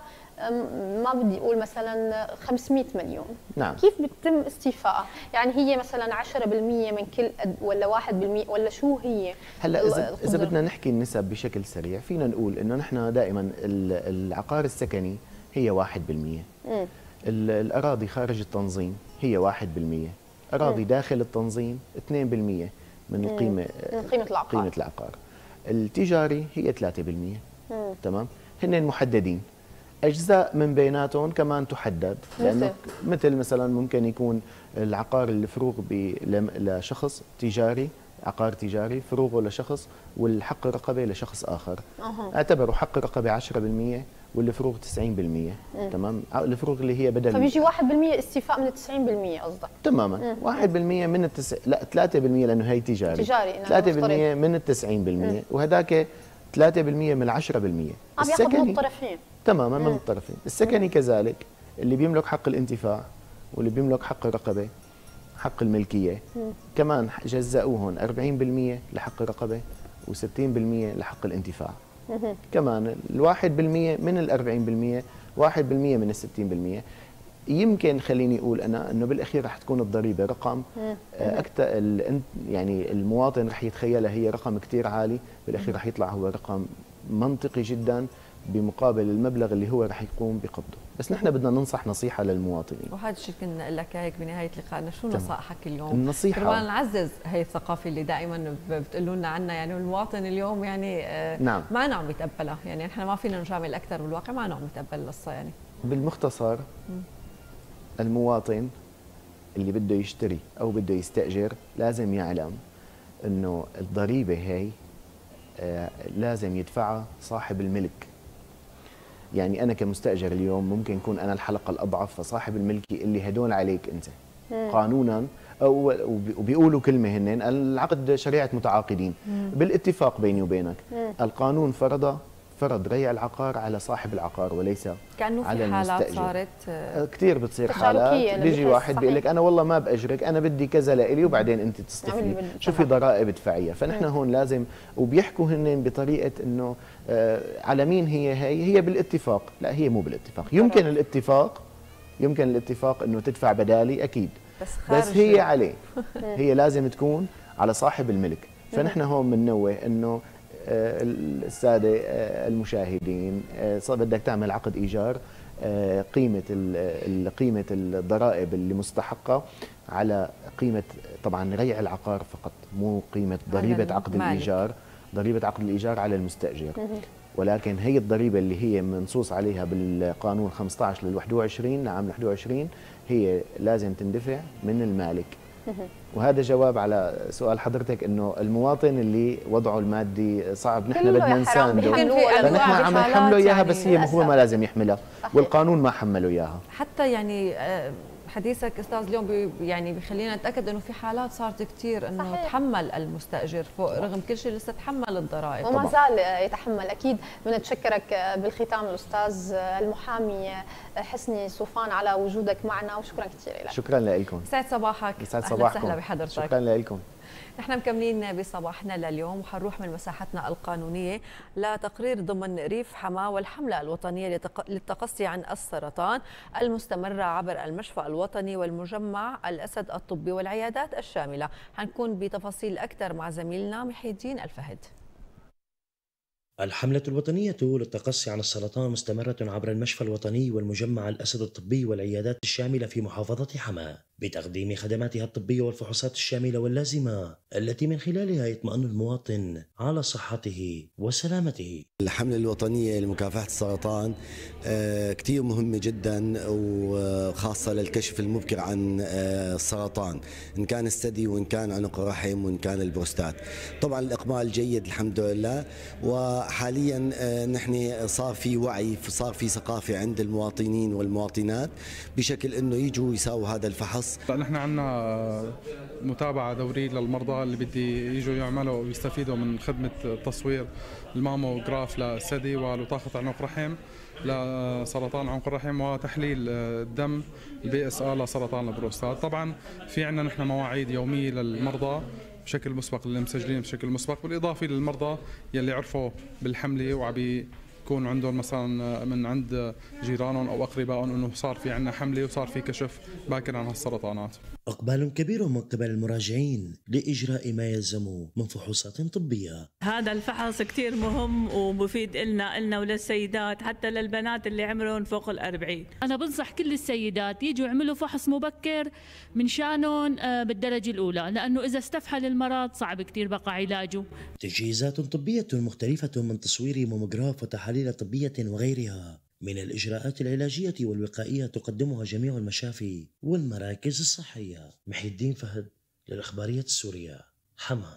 ما بدي اقول مثلا خمسمئة مليون، نعم، كيف بتتم استيفاءها؟ يعني هي مثلا عشرة بالمئة من كل ولا واحد بالمئة ولا شو هي؟ هلا اذا اذا بدنا نحكي النسب بشكل سريع، فينا نقول انه نحن دائما العقار السكني هي واحد بالمئة، امم الاراضي خارج التنظيم هي واحد بالمئة، اراضي م. داخل التنظيم اثنين بالمئة من القيمه، من قيمه العقار، قيمه العقار التجاري هي ثلاثة بالمئة، تمام؟ هن محددين، أجزاء من بيناتهم كمان تحدد، لأنه مثل مثلا ممكن يكون العقار الفروغ لشخص تجاري، عقار تجاري فروغه لشخص والحق رقبة لشخص آخر، أه. اعتبروا حق رقبة عشرة بالمئة والفروغ تسعين بالمئة، مم. تمام؟ الفروغ اللي هي بدل، فبيجي واحد بالمئة استيفاء من تسعين بالمئة قصدك؟ تماما، واحد بالمئة من التس... لا ثلاثة بالمئة لأنه هي تجاري، تجاري ثلاثة بالمئة من التسعين بالمئة، وهذاك ثلاثة بالمئة من عشرة بالمئة، عم ياخذ من الطرفين، تماما، من الطرفين. السكني كذلك اللي بيملك حق الانتفاع واللي بيملك حق الرقبه، حق الملكيه، مم. كمان جزأوهن أربعين بالمئة لحق الرقبه وستين بالمئة لحق الانتفاع، مم. كمان الواحد بالمئة من الأربعين بالمئة، واحد بالمئة من الستين بالمئة. يمكن خليني اقول انا انه بالاخير رح تكون الضريبه رقم اكثر، يعني المواطن رح يتخيلها هي رقم كثير عالي، بالاخير رح يطلع هو رقم منطقي جدا بمقابل المبلغ اللي هو رح يقوم بقبضه. بس نحن بدنا ننصح نصيحه للمواطنين، وهذا الشيء كنا نقول لك هيك بنهايه لقائنا، شو نصائحك اليوم؟ النصيحه كمان نعزز هي الثقافه اللي دائما بتقولوا لنا عنها، يعني المواطن اليوم يعني نعم. ما نعم يتقبلها، يعني نحن ما فينا نجامل اكثر بالواقع، ما نعم يتقبل القصه. يعني بالمختصر المواطن اللي بده يشتري او بده يستاجر لازم يعلم انه الضريبه هي لازم يدفعها صاحب الملك. يعني انا كمستاجر اليوم ممكن اكون انا الحلقه الاضعف، فصاحب الملكي اللي هدول عليك انت مم. قانونا، او وبيقولوا كلمه هن العقد شريعه متعاقدين، مم. بالاتفاق بيني وبينك، مم. القانون فرض فرض ريع العقار على صاحب العقار وليس كأنه على المستأجر. كأنه في حالات صارت كثير، بتصير حالات بيجي واحد بيقول لك انا والله ما بأجرك، انا بدي كذا لإلي، وبعدين انت تستفلي، شو في ضرائب ادفعيها. فنحن هون لازم، وبيحكوا هن بطريقه انه آه على مين هي هي هي بالاتفاق، لا هي مو بالاتفاق، يمكن الاتفاق يمكن الاتفاق انه تدفع بدالي اكيد، بس, بس هي عليه هي لازم تكون على صاحب الملك. فنحن هون بننوه انه السادة المشاهدين، بدك تعمل عقد إيجار، قيمة قيمة الضرائب اللي مستحقة على قيمة، طبعا ريع العقار فقط، مو قيمة ضريبة عقد الإيجار، ضريبة عقد الإيجار على المستأجر، ولكن هي الضريبة اللي هي منصوص عليها بالقانون خمسة عشر لل واحد وعشرين لعام واحد وعشرين هي لازم تندفع من المالك. وهذا جواب على سؤال حضرتك، انه المواطن اللي وضعه المادي صعب نحن بدنا نسانده، فنحن عم نحمله اياها، بس هي هو ما لازم يحملها، والقانون ما حمله اياها. حتى يعني حديثك استاذ اليوم بي يعني بخلينا نتاكد انه في حالات صارت كثير انه تحمل المستاجر فوق رغم كل شيء، لسه تحمل الضرائب وما زال يتحمل. اكيد بدنا نتشكرك بالختام الاستاذ المحامي حسني صوفان على وجودك معنا، وشكرا كثير لك. شكرا لكم، يسعد صباحك. يسعد صباحكم، اهلا وسهلا بحضرتك، شكرا لكم. نحن مكملين بصباحنا لليوم، وحنروح من مساحتنا القانونية لتقرير ضمن ريف حما والحملة الوطنية للتقصي عن السرطان المستمرة عبر المشفى الوطني والمجمع الأسد الطبي والعيادات الشاملة. حنكون بتفاصيل أكثر مع زميلنا محي الدين الفهد. الحملة الوطنية للتقصي عن السرطان مستمرة عبر المشفى الوطني والمجمع الأسد الطبي والعيادات الشاملة في محافظة حماة، بتقديم خدماتها الطبية والفحوصات الشاملة واللازمة التي من خلالها يطمئن المواطن على صحته وسلامته. الحملة الوطنية لمكافحة السرطان كتير مهمة جدا، وخاصة للكشف المبكر عن السرطان، إن كان الثدي وإن كان عنق الرحم وإن كان البروستات. طبعا الإقبال جيد الحمد لله، وحاليا نحن صار في وعي، صار في ثقافة عند المواطنين والمواطنات بشكل إنه يجوا يساووا هذا الفحص. نحن عندنا متابعة دورية للمرضى اللي بدي يجوا يعملوا ويستفيدوا من خدمة التصوير الماموغراف للثدي ولطاقة عنق رحم لسرطان عنق الرحم وتحليل الدم البي اس ا لسرطان البروستات. طبعا في عندنا نحن مواعيد يوميه للمرضى بشكل مسبق، اللي مسجلين بشكل مسبق، بالاضافه للمرضى يلي عرفوا بالحمله وعم يكون عندهم مثلا من عند جيرانهم او اقربائهم انه صار في عندنا حمله وصار في كشف باكر عن هالسرطانات. اقبال كبير من قبل المراجعين لاجراء ما يلزمه من فحوصات طبيه. هذا الفحص كثير مهم ومفيد النا النا وللسيدات، حتى للبنات اللي عمرهم فوق الأربعين. انا بنصح كل السيدات يجوا يعملوا فحص مبكر من شانهم بالدرجه الاولى، لانه اذا استفحل المرض صعب كثير بقى علاجه. تجهيزات طبيه مختلفه من تصوير ماموغراف وتحاليل طبيه وغيرها من الإجراءات العلاجية والوقائية تقدمها جميع المشافي والمراكز الصحية. محي الدين فهد للإخبارية السورية، حما.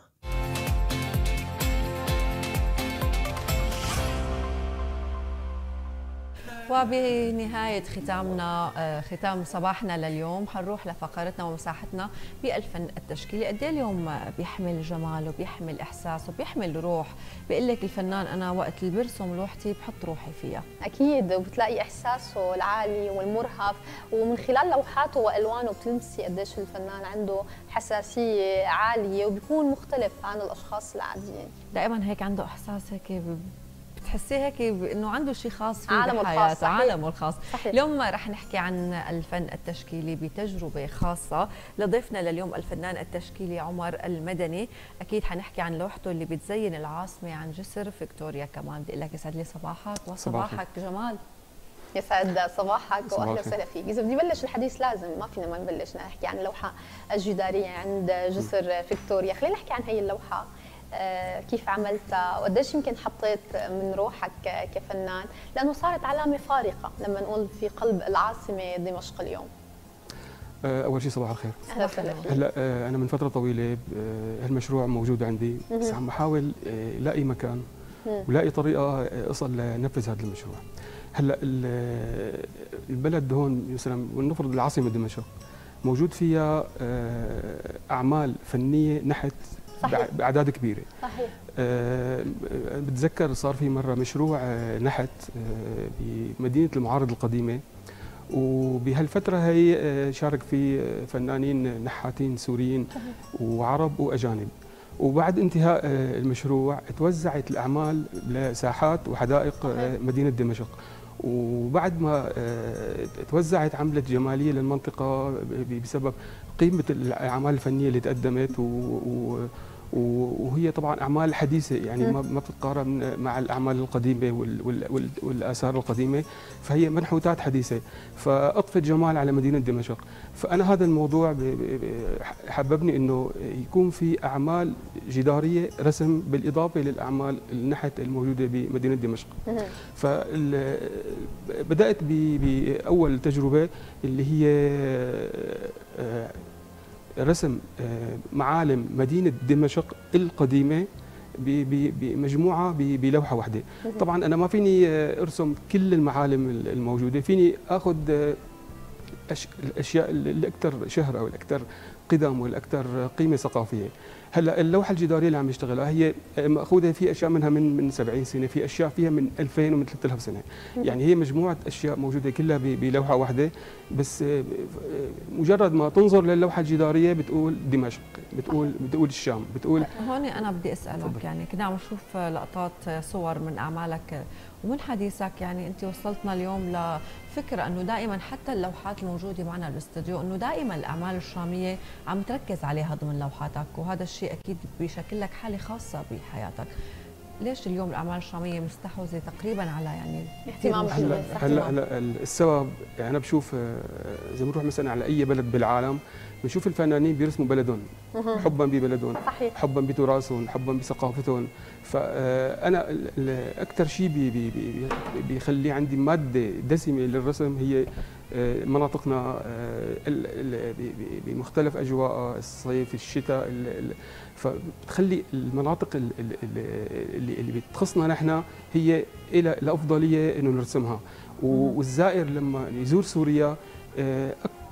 وبنهاية ختامنا ختام صباحنا لليوم حنروح لفقرتنا ومساحتنا بالفن التشكيلي. قد ايه اليوم بيحمل جمال وبيحمل احساس وبيحمل روح، بقول لك الفنان انا وقت اللي برسم لوحتي بحط روحي فيها. اكيد وبتلاقي احساسه العالي والمرهف، ومن خلال لوحاته والوانه بتلمسي قديش الفنان عنده حساسية عالية وبيكون مختلف عن الاشخاص العاديين. دائما هيك عنده احساس، هيك تحسيه هيك انه عنده شيء خاص فيه عالمه الخاص. عالمه الخاص. اليوم رح نحكي عن الفن التشكيلي بتجربه خاصه لضيفنا لليوم الفنان التشكيلي عمر المدني. اكيد حنحكي عن لوحته اللي بتزين العاصمه عن جسر فيكتوريا. كمان بدي اقول لك يسعد لي صباحك وصباحك جمال. يسعد صباحك واهلا وسهلا فيك. اذا بدي بلش الحديث لازم ما فينا ما نبلش نحكي عن اللوحه الجداريه عند جسر فيكتوريا. خلينا نحكي عن هي اللوحه، كيف عملتها وقديش يمكن حطيت من روحك كفنان، لأنه صارت علامة فارقة لما نقول في قلب العاصمة دمشق اليوم. أول شيء صباح الخير. أهلا وسهلا. هلا أنا من فترة طويلة هالمشروع موجود عندي، بس عم بحاول لاقي مكان ولاقي طريقة أصل لنفذ هذا المشروع. هلا البلد هون مثلا ولنفرض العاصمة دمشق موجود فيها أعمال فنية نحت بأعداد كبيرة. صحيح. أه بتذكر صار في مرة مشروع نحت بمدينة المعارض القديمة، وبهالفترة هي شارك فيه فنانين نحاتين سوريين وعرب وأجانب، وبعد انتهاء المشروع توزعت الأعمال لساحات وحدائق مدينة دمشق، وبعد ما توزعت عملت جمالية للمنطقة بسبب قيمة الأعمال الفنية اللي تقدمت، وهي طبعا أعمال حديثة يعني ما بتتقارن مع الأعمال القديمة والآثار القديمة، فهي منحوتات حديثة فأضفت جمال على مدينة دمشق. فأنا هذا الموضوع حببني أنه يكون في أعمال جدارية رسم بالإضافة للأعمال النحت الموجودة بمدينة دمشق. فبدأت بأول تجربة اللي هي رسم معالم مدينة دمشق القديمة بمجموعة بلوحة واحدة. طبعا أنا ما فيني أرسم كل المعالم الموجودة، فيني أخذ الأشياء الأكثر شهرة أو الأكثر قدم والأكثر قيمة ثقافية. هلا اللوحة الجدارية اللي عم يشتغلها هي مأخوذة في أشياء منها من من سبعين سنة، في أشياء فيها من ألفين ومن ثلاثة آلاف سنة، يعني هي مجموعة أشياء موجودة كلها بلوحة واحدة. بس مجرد ما تنظر للوحة الجدارية بتقول دمشق، بتقول بتقول الشام، بتقول. هون أنا بدي أسألك، يعني كنا عم نشوف لقطات صور من أعمالك ومن حديثك، يعني أنت وصلتنا اليوم لفكرة أنه دائما حتى اللوحات الموجودة معنا بالاستوديو أنه دائما الأعمال الشامية عم تركز عليها ضمن لوحاتك، وهذا الشيء أكيد بيشكل لك حالة خاصة بحياتك. ليش اليوم الاعمال الشاميه مستحوذه تقريبا على يعني اهتمام الشباب؟ هلا هلا السبب يعني انا بشوف اذا بنروح مثلا على اي بلد بالعالم بنشوف الفنانين بيرسموا بلدهم حبا ببلدهم، حبا بتراثهم، حبا بثقافتهم. فانا اكثر شيء بي بي بي بيخلي عندي ماده دسمه للرسم هي مناطقنا بمختلف اجواءها، الصيف، الشتاء، فبتخلي المناطق اللي اللي بتخصنا نحن هي لها الافضليه انه نرسمها. والزائر لما يزور سوريا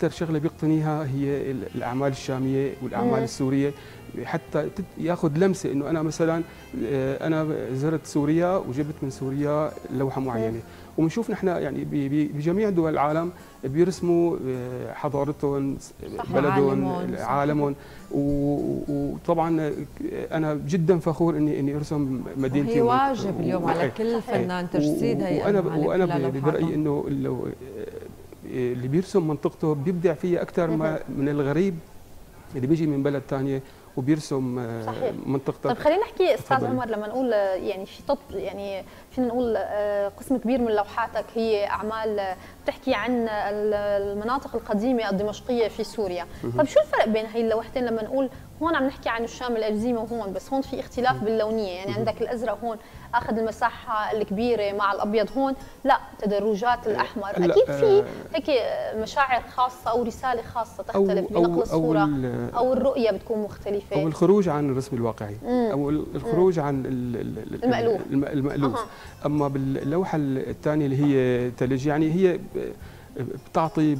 اكثر شغله بيقتنيها هي الاعمال الشاميه والاعمال السوريه، حتى ياخذ لمسه انه انا مثلا انا زرت سوريا وجبت من سوريا لوحه معينه. وبنشوف نحن يعني بجميع دول العالم بيرسموا حضارتهم، بلدهم، عالمهم. وطبعا انا جدا فخور اني اني ارسم مدينتي. هي واجب اليوم على كل فنان تجسيد هي. وانا وانا برايي انه لو اللي بيرسم منطقته بيبدع فيها اكثر ما من الغريب اللي بيجي من بلد ثانيه وبيرسم صحيح منطقته. طيب خلينا نحكي استاذ عمر، لما نقول يعني في تط يعني فينا نقول قسم كبير من لوحاتك هي اعمال بتحكي عن المناطق القديمه الدمشقيه في سوريا، طيب شو الفرق بين هي اللوحتين؟ لما نقول هون عم نحكي عن الشام الأجزيمة وهون، بس هون في اختلاف باللونيه، يعني عندك الازرق هون اخذ المساحه الكبيره مع الابيض، هون لا تدرجات الاحمر. اكيد في هيك مشاعر خاصه او رساله خاصه تختلف بنقل الصوره او الرؤيه بتكون مختلفه او الخروج عن الرسم الواقعي او الخروج عن المألوف المألوف أه. اما باللوحه الثانيه اللي هي ثلج، يعني هي بتعطي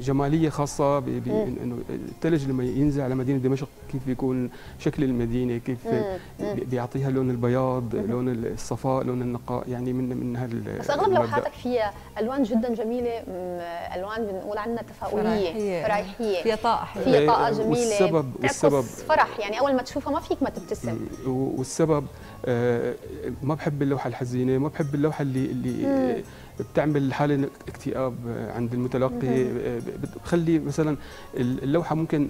جماليه خاصه بانه الثلج لما ينزل على مدينه دمشق كيف بيكون شكل المدينه، كيف بيعطيها لون البياض، لون الصفاء، لون النقاء، يعني من من هال بس اغلب لوحاتك فيها الوان جدا جميله، الوان بنقول عنها تفاؤليه، فرايحيه، فيها طاقه، فيها طاقه جميله. والسبب والسبب فرح، يعني اول ما تشوفها ما فيك ما تبتسم. والسبب ما بحب اللوحه الحزينه، ما بحب اللوحه اللي اللي بتعمل حاله اكتئاب عند المتلقي. بتخلي مثلا اللوحه ممكن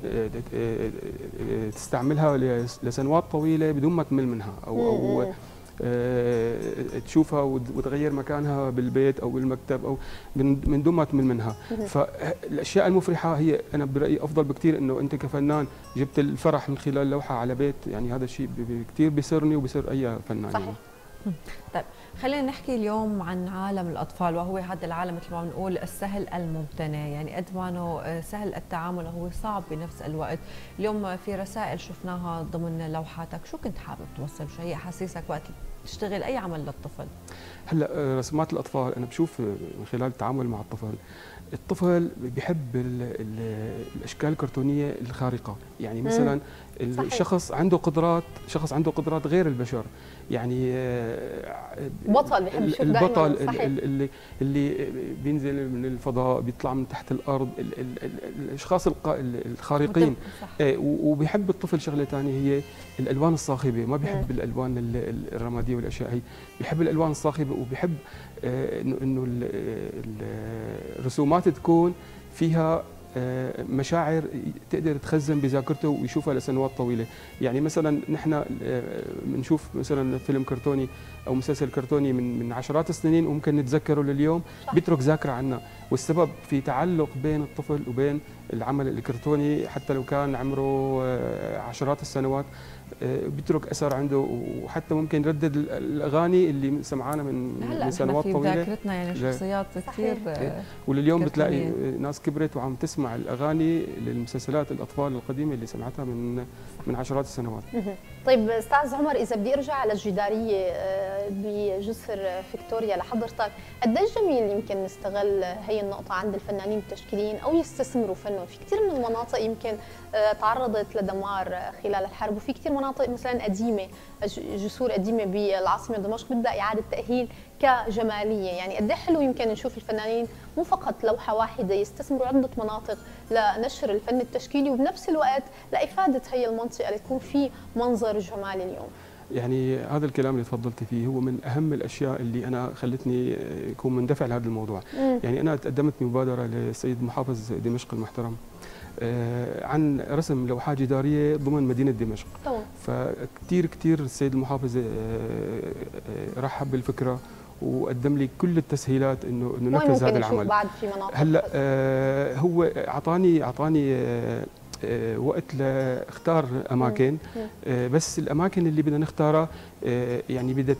تستعملها لسنوات طويله بدون ما تمل منها او او تشوفها وتغير مكانها بالبيت او بالمكتب او من دون ما تمل منها. فالاشياء المفرحه هي انا برايي افضل بكثير، انه انت كفنان جبت الفرح من خلال لوحه على بيت، يعني هذا الشيء كثير بيسرني وبيسر اي فنان. صحيح. طيب خلينا نحكي اليوم عن عالم الأطفال، وهو هذا العالم مثل ما بنقول السهل الممتنع، يعني قد ما انه سهل التعامل هو صعب بنفس الوقت. اليوم في رسائل شفناها ضمن لوحاتك، شو كنت حابب توصل؟ شو هي احاسيسك وقت تشتغل أي عمل للطفل؟ هلا رسمات الأطفال أنا بشوف من خلال التعامل مع الطفل، الطفل بيحب ال ال الأشكال الكرتونية الخارقة، يعني مثلا الشخص عنده قدرات، شخص عنده قدرات غير البشر، يعني بطل بيحب يشوف دائما البطل اللي اللي بينزل من الفضاء، بيطلع من تحت الارض، ال ال ال الاشخاص الخارقين. وبيحب الطفل شغله ثانيه هي الالوان الصاخبه، ما بيحب م. الالوان الرماديه والاشياء هي، بيحب الالوان الصاخبه وبيحب انه انه الرسومات تكون فيها مشاعر تقدر تخزن بذاكرته ويشوفها لسنوات طويله. يعني مثلا نحن بنشوف مثلا فيلم كرتوني او مسلسل كرتوني من من عشرات السنين وممكن نتذكره لليوم، بيترك ذاكره عنا، والسبب في تعلق بين الطفل وبين العمل الكرتوني حتى لو كان عمره عشرات السنوات، بيترك اثر عنده. وحتى ممكن يردد الاغاني اللي سمعانه من هلا سنوات طويله. هلا ذاكرتنا يعني شخصيات كثير، ولليوم بتلاقي ناس كبرت وعم تسمع الاغاني للمسلسلات الاطفال القديمه اللي سمعتها من من عشرات السنوات. طيب استاذ عمر، اذا بدي ارجع على الجداريه بجسر فيكتوريا لحضرتك، قد ايش جميل يمكن نستغل هي النقطه عند الفنانين التشكيليين او يستثمروا فنهم؟ في كثير من المناطق يمكن تعرضت لدمار خلال الحرب، وفي كثير مناطق مثلا قديمه، جسور قديمه بالعاصمه دمشق بدها اعاده تاهيل كجماليه. يعني قد ايه حلو يمكن نشوف الفنانين مو فقط لوحه واحده، يستثمروا عده مناطق لنشر الفن التشكيلي وبنفس الوقت لافاده هي المنطقه لتكون في منظر جمالي اليوم. يعني هذا الكلام اللي تفضلتي فيه هو من اهم الاشياء اللي انا خلتني اكون مندفع لهذا الموضوع. مم. يعني انا تقدمت بمبادره للسيد محافظ دمشق المحترم عن رسم لوحات جداريه ضمن مدينه دمشق. طبعا. فكتير كتير السيد المحافظ رحب بالفكره وقدم لي كل التسهيلات انه انه ننفذ هذا العمل. بعد في مناطق هلا آه هو اعطاني اعطاني آه آه وقت لاختار اماكن، آه بس الاماكن اللي بدنا نختارها آه يعني بدها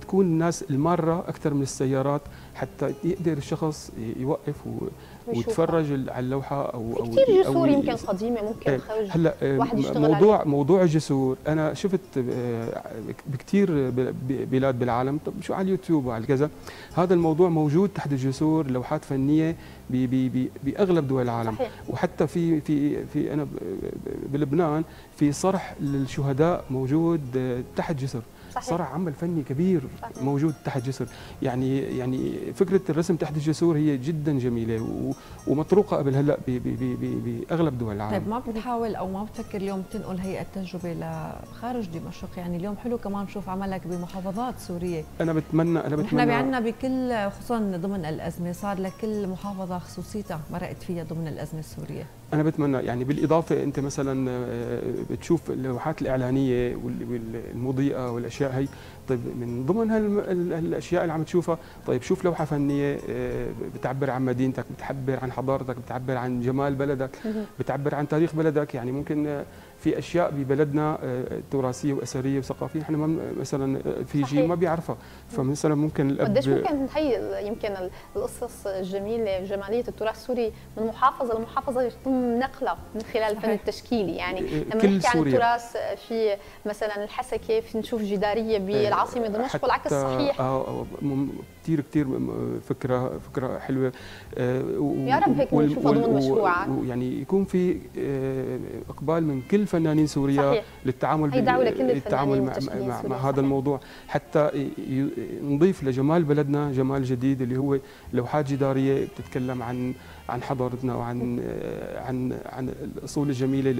تكون الناس الماره اكثر من السيارات حتى يقدر الشخص يوقف ويتفرج على اللوحه. او في كثير جسور يمكن قديمه ممكن خرج هلا موضوع عليك. موضوع الجسور انا شفت بكثير بلاد بالعالم، طب شو على اليوتيوب وعلى كذا، هذا الموضوع موجود تحت الجسور لوحات فنيه باغلب دول العالم. صحيح. وحتى في في في انا بلبنان في صرح للشهداء موجود تحت جسر. صحيح. صار عمل فني كبير. صحيح. موجود تحت جسر. يعني يعني فكره الرسم تحت الجسور هي جدا جميله ومطروقه قبل هلا باغلب دول العالم. طيب ما بتحاول او ما بتفكر اليوم تنقل هي التجربه لخارج دمشق؟ يعني اليوم حلو كمان نشوف عملك بمحافظات سوريه. انا بتمنى انا بتمنى نحن عندنا بكل، خصوصا ضمن الازمه صار لكل محافظه خصوصيتها مرقت فيها ضمن الازمه السوريه. انا بتمنى يعني بالاضافه انت مثلا بتشوف اللوحات الاعلانيه والمضيئه والاشياء هي، طيب من ضمن هالاشياء اللي عم تشوفها، طيب شوف لوحه فنيه بتعبر عن مدينتك، بتعبر عن حضارتك، بتعبر عن جمال بلدك، بتعبر عن تاريخ بلدك. يعني ممكن في اشياء ببلدنا تراثيه واثريه وثقافيه نحن مثلا الفيجي ما بيعرفها، فمثلا ممكن الاب قديش ممكن هي يمكن القصص الجميله جماليه التراث السوري من محافظه لمحافظه يتم نقلها من خلال الفن التشكيلي. يعني لما نحكي عن التراث في مثلا الحسكه نشوف جداريه بالعاصمه دمشق والعكس صحيح. كثير كثير فكره فكره حلوه يا رب هيك نشوفها ضمن مشروعك، ويعني يكون في اقبال من كل فنانين سوريا. صحيح. للتعامل بالتعامل مع, مع, مع هذا الموضوع حتى نضيف لجمال بلدنا جمال جديد اللي هو لوحات جداريه بتتكلم عن عن حضارتنا وعن عن عن الاصول الجميله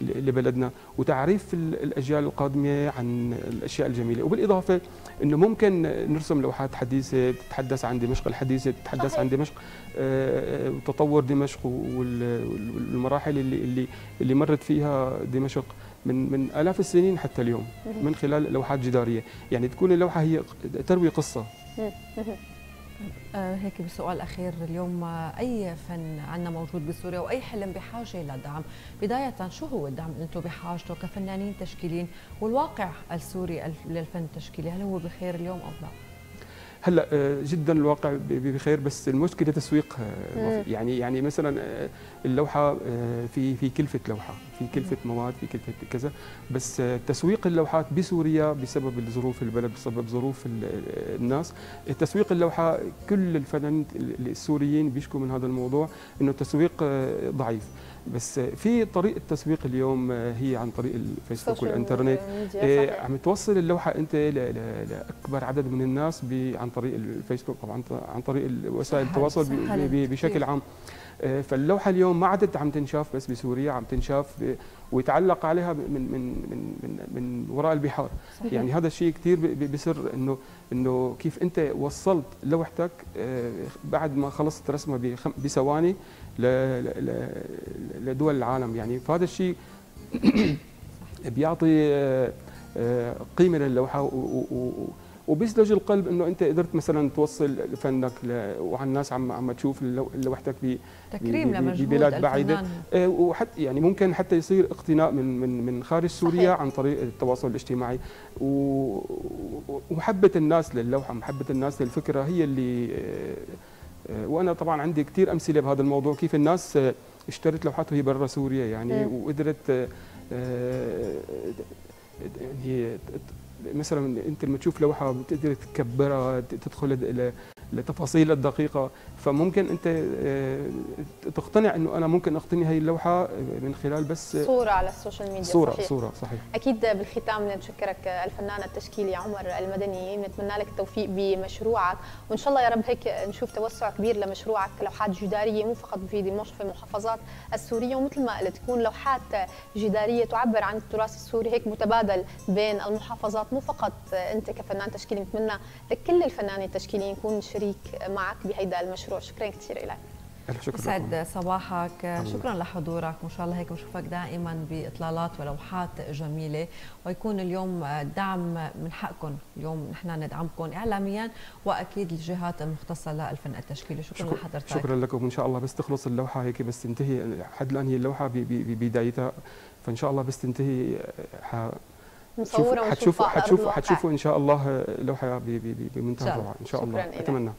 لبلدنا وتعريف الاجيال القادمه عن الاشياء الجميله، وبالاضافه انه ممكن نرسم لوحات حديثه بتتحدث عن دمشق الحديثه، بتتحدث عن دمشق وتطور دمشق والمراحل اللي اللي اللي مرت فيها دمشق من من آلاف السنين حتى اليوم من خلال لوحات جداريه، يعني تكون اللوحه هي تروي قصه. هيك بسؤال أخير، اليوم أي فن عنا موجود بسوريا وأي حلم بحاجة لدعم؟ بداية شو هو الدعم اللي أنتم بحاجته كفنانين تشكيليين، والواقع السوري للفن التشكيلي هل هو بخير اليوم أو لا؟ هلا جدا الواقع بخير، بس المشكله تسويق. يعني يعني مثلا اللوحه في في كلفه لوحه، في كلفه مواد، في كلفه كذا، بس تسويق اللوحات بسوريا بسبب ظروف البلد بسبب ظروف الناس، تسويق اللوحه كل الفنانين السوريين بيشكوا من هذا الموضوع انه التسويق ضعيف. بس في طريقه التسويق اليوم هي عن طريق الفيسبوك والانترنت، عم توصل اللوحه انت لاكبر عدد من الناس عن طريق الفيسبوك او عن طريق وسائل التواصل بشكل عام. فاللوحه اليوم ما عادت عم تنشاف بس بسوريا، عم تنشاف ويتعلق عليها من من من من, من وراء البحار. صحيح. يعني هذا الشيء كثير بسر انه انه كيف انت وصلت لوحتك بعد ما خلصت رسمها بثواني لدول العالم، يعني فهذا الشيء بيعطي قيمه للوحه و وبيسلج القلب انه انت قدرت مثلا توصل فنك ل... وعن الناس عم عم تشوف لوحتك ب... تكريم لمجهود ببلاد بعيده، وحتى يعني ممكن حتى يصير اقتناء من من من خارج سوريا. صحيح. عن طريق التواصل الاجتماعي و... ومحبه الناس للوحه، محبه الناس للفكره هي اللي، وانا طبعا عندي كثير امثله بهذا الموضوع كيف الناس اشترت لوحات وهي برا سوريا يعني م. وقدرت يعني مثلا انت لما تشوف لوحه بتقدر تكبرها تدخل لتفاصيلها الدقيقه، فممكن انت تقتنع انه انا ممكن اقتني هي اللوحه من خلال بس صوره على السوشيال ميديا. صوره صحيح. صوره صحيح. اكيد بالختام نتشكرك الفنان التشكيلي عمر المدني، نتمنى لك التوفيق بمشروعك وان شاء الله يا رب هيك نشوف توسع كبير لمشروعك، لوحات جداريه مو فقط في دمشق في المحافظات السوريه، ومثل ما قلت تكون لوحات جداريه تعبر عن التراث السوري هيك متبادل بين المحافظات، مو فقط انت كفنان تشكيلي، نتمنى لكل الفنانين التشكيليين يكون شريك معك بهيدا المشروع. شكرا كثير لك. شكرا. يسعد صباحك، شكرا لحضورك، وان شاء الله هيك بنشوفك دائما باطلالات ولوحات جميله، ويكون اليوم دعم من حقكم، اليوم نحن ندعمكم اعلاميا واكيد الجهات المختصه للفن التشكيلي. شكرا, شكرا لحضرتك. شكرا لكم، ان شاء الله بس تخلص اللوحه هيك بس تنتهي، حد الان هي اللوحه ببدايتها، فان شاء الله بس تنتهي ح... مصوره وحتشوفوا حتشوفوا حتشوفوا ان شاء الله لوحه بمنتهى الروعه ان شاء الله. اتمنى.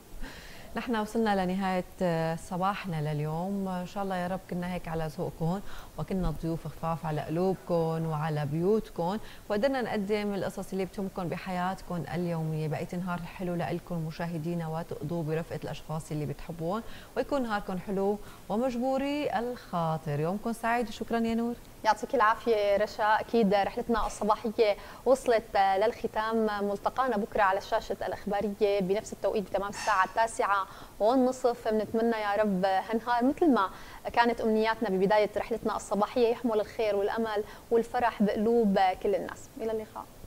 نحن وصلنا لنهايه صباحنا لليوم، ان شاء الله يا رب كنا هيك على ذوقكم وكنا ضيوف خفاف على قلوبكم وعلى بيوتكم، وقدرنا نقدم القصص اللي بتهمكم بحياتكم اليوميه. بقيت نهار حلو لكم مشاهدينا، وتقضوا برفقه الاشخاص اللي بتحبون، ويكون نهاركم حلو ومجبوري الخاطر. يومكم سعيد وشكرا يا نور. يعطيك العافية رشا، أكيد رحلتنا الصباحية وصلت للختام، ملتقانا بكرة على الشاشة الإخبارية بنفس التوقيت بتمام الساعة التاسعة والنصف، بنتمنى يا رب هالنهار مثل ما كانت أمنياتنا ببداية رحلتنا الصباحية يحمل الخير والأمل والفرح بقلوب كل الناس، إلى اللقاء.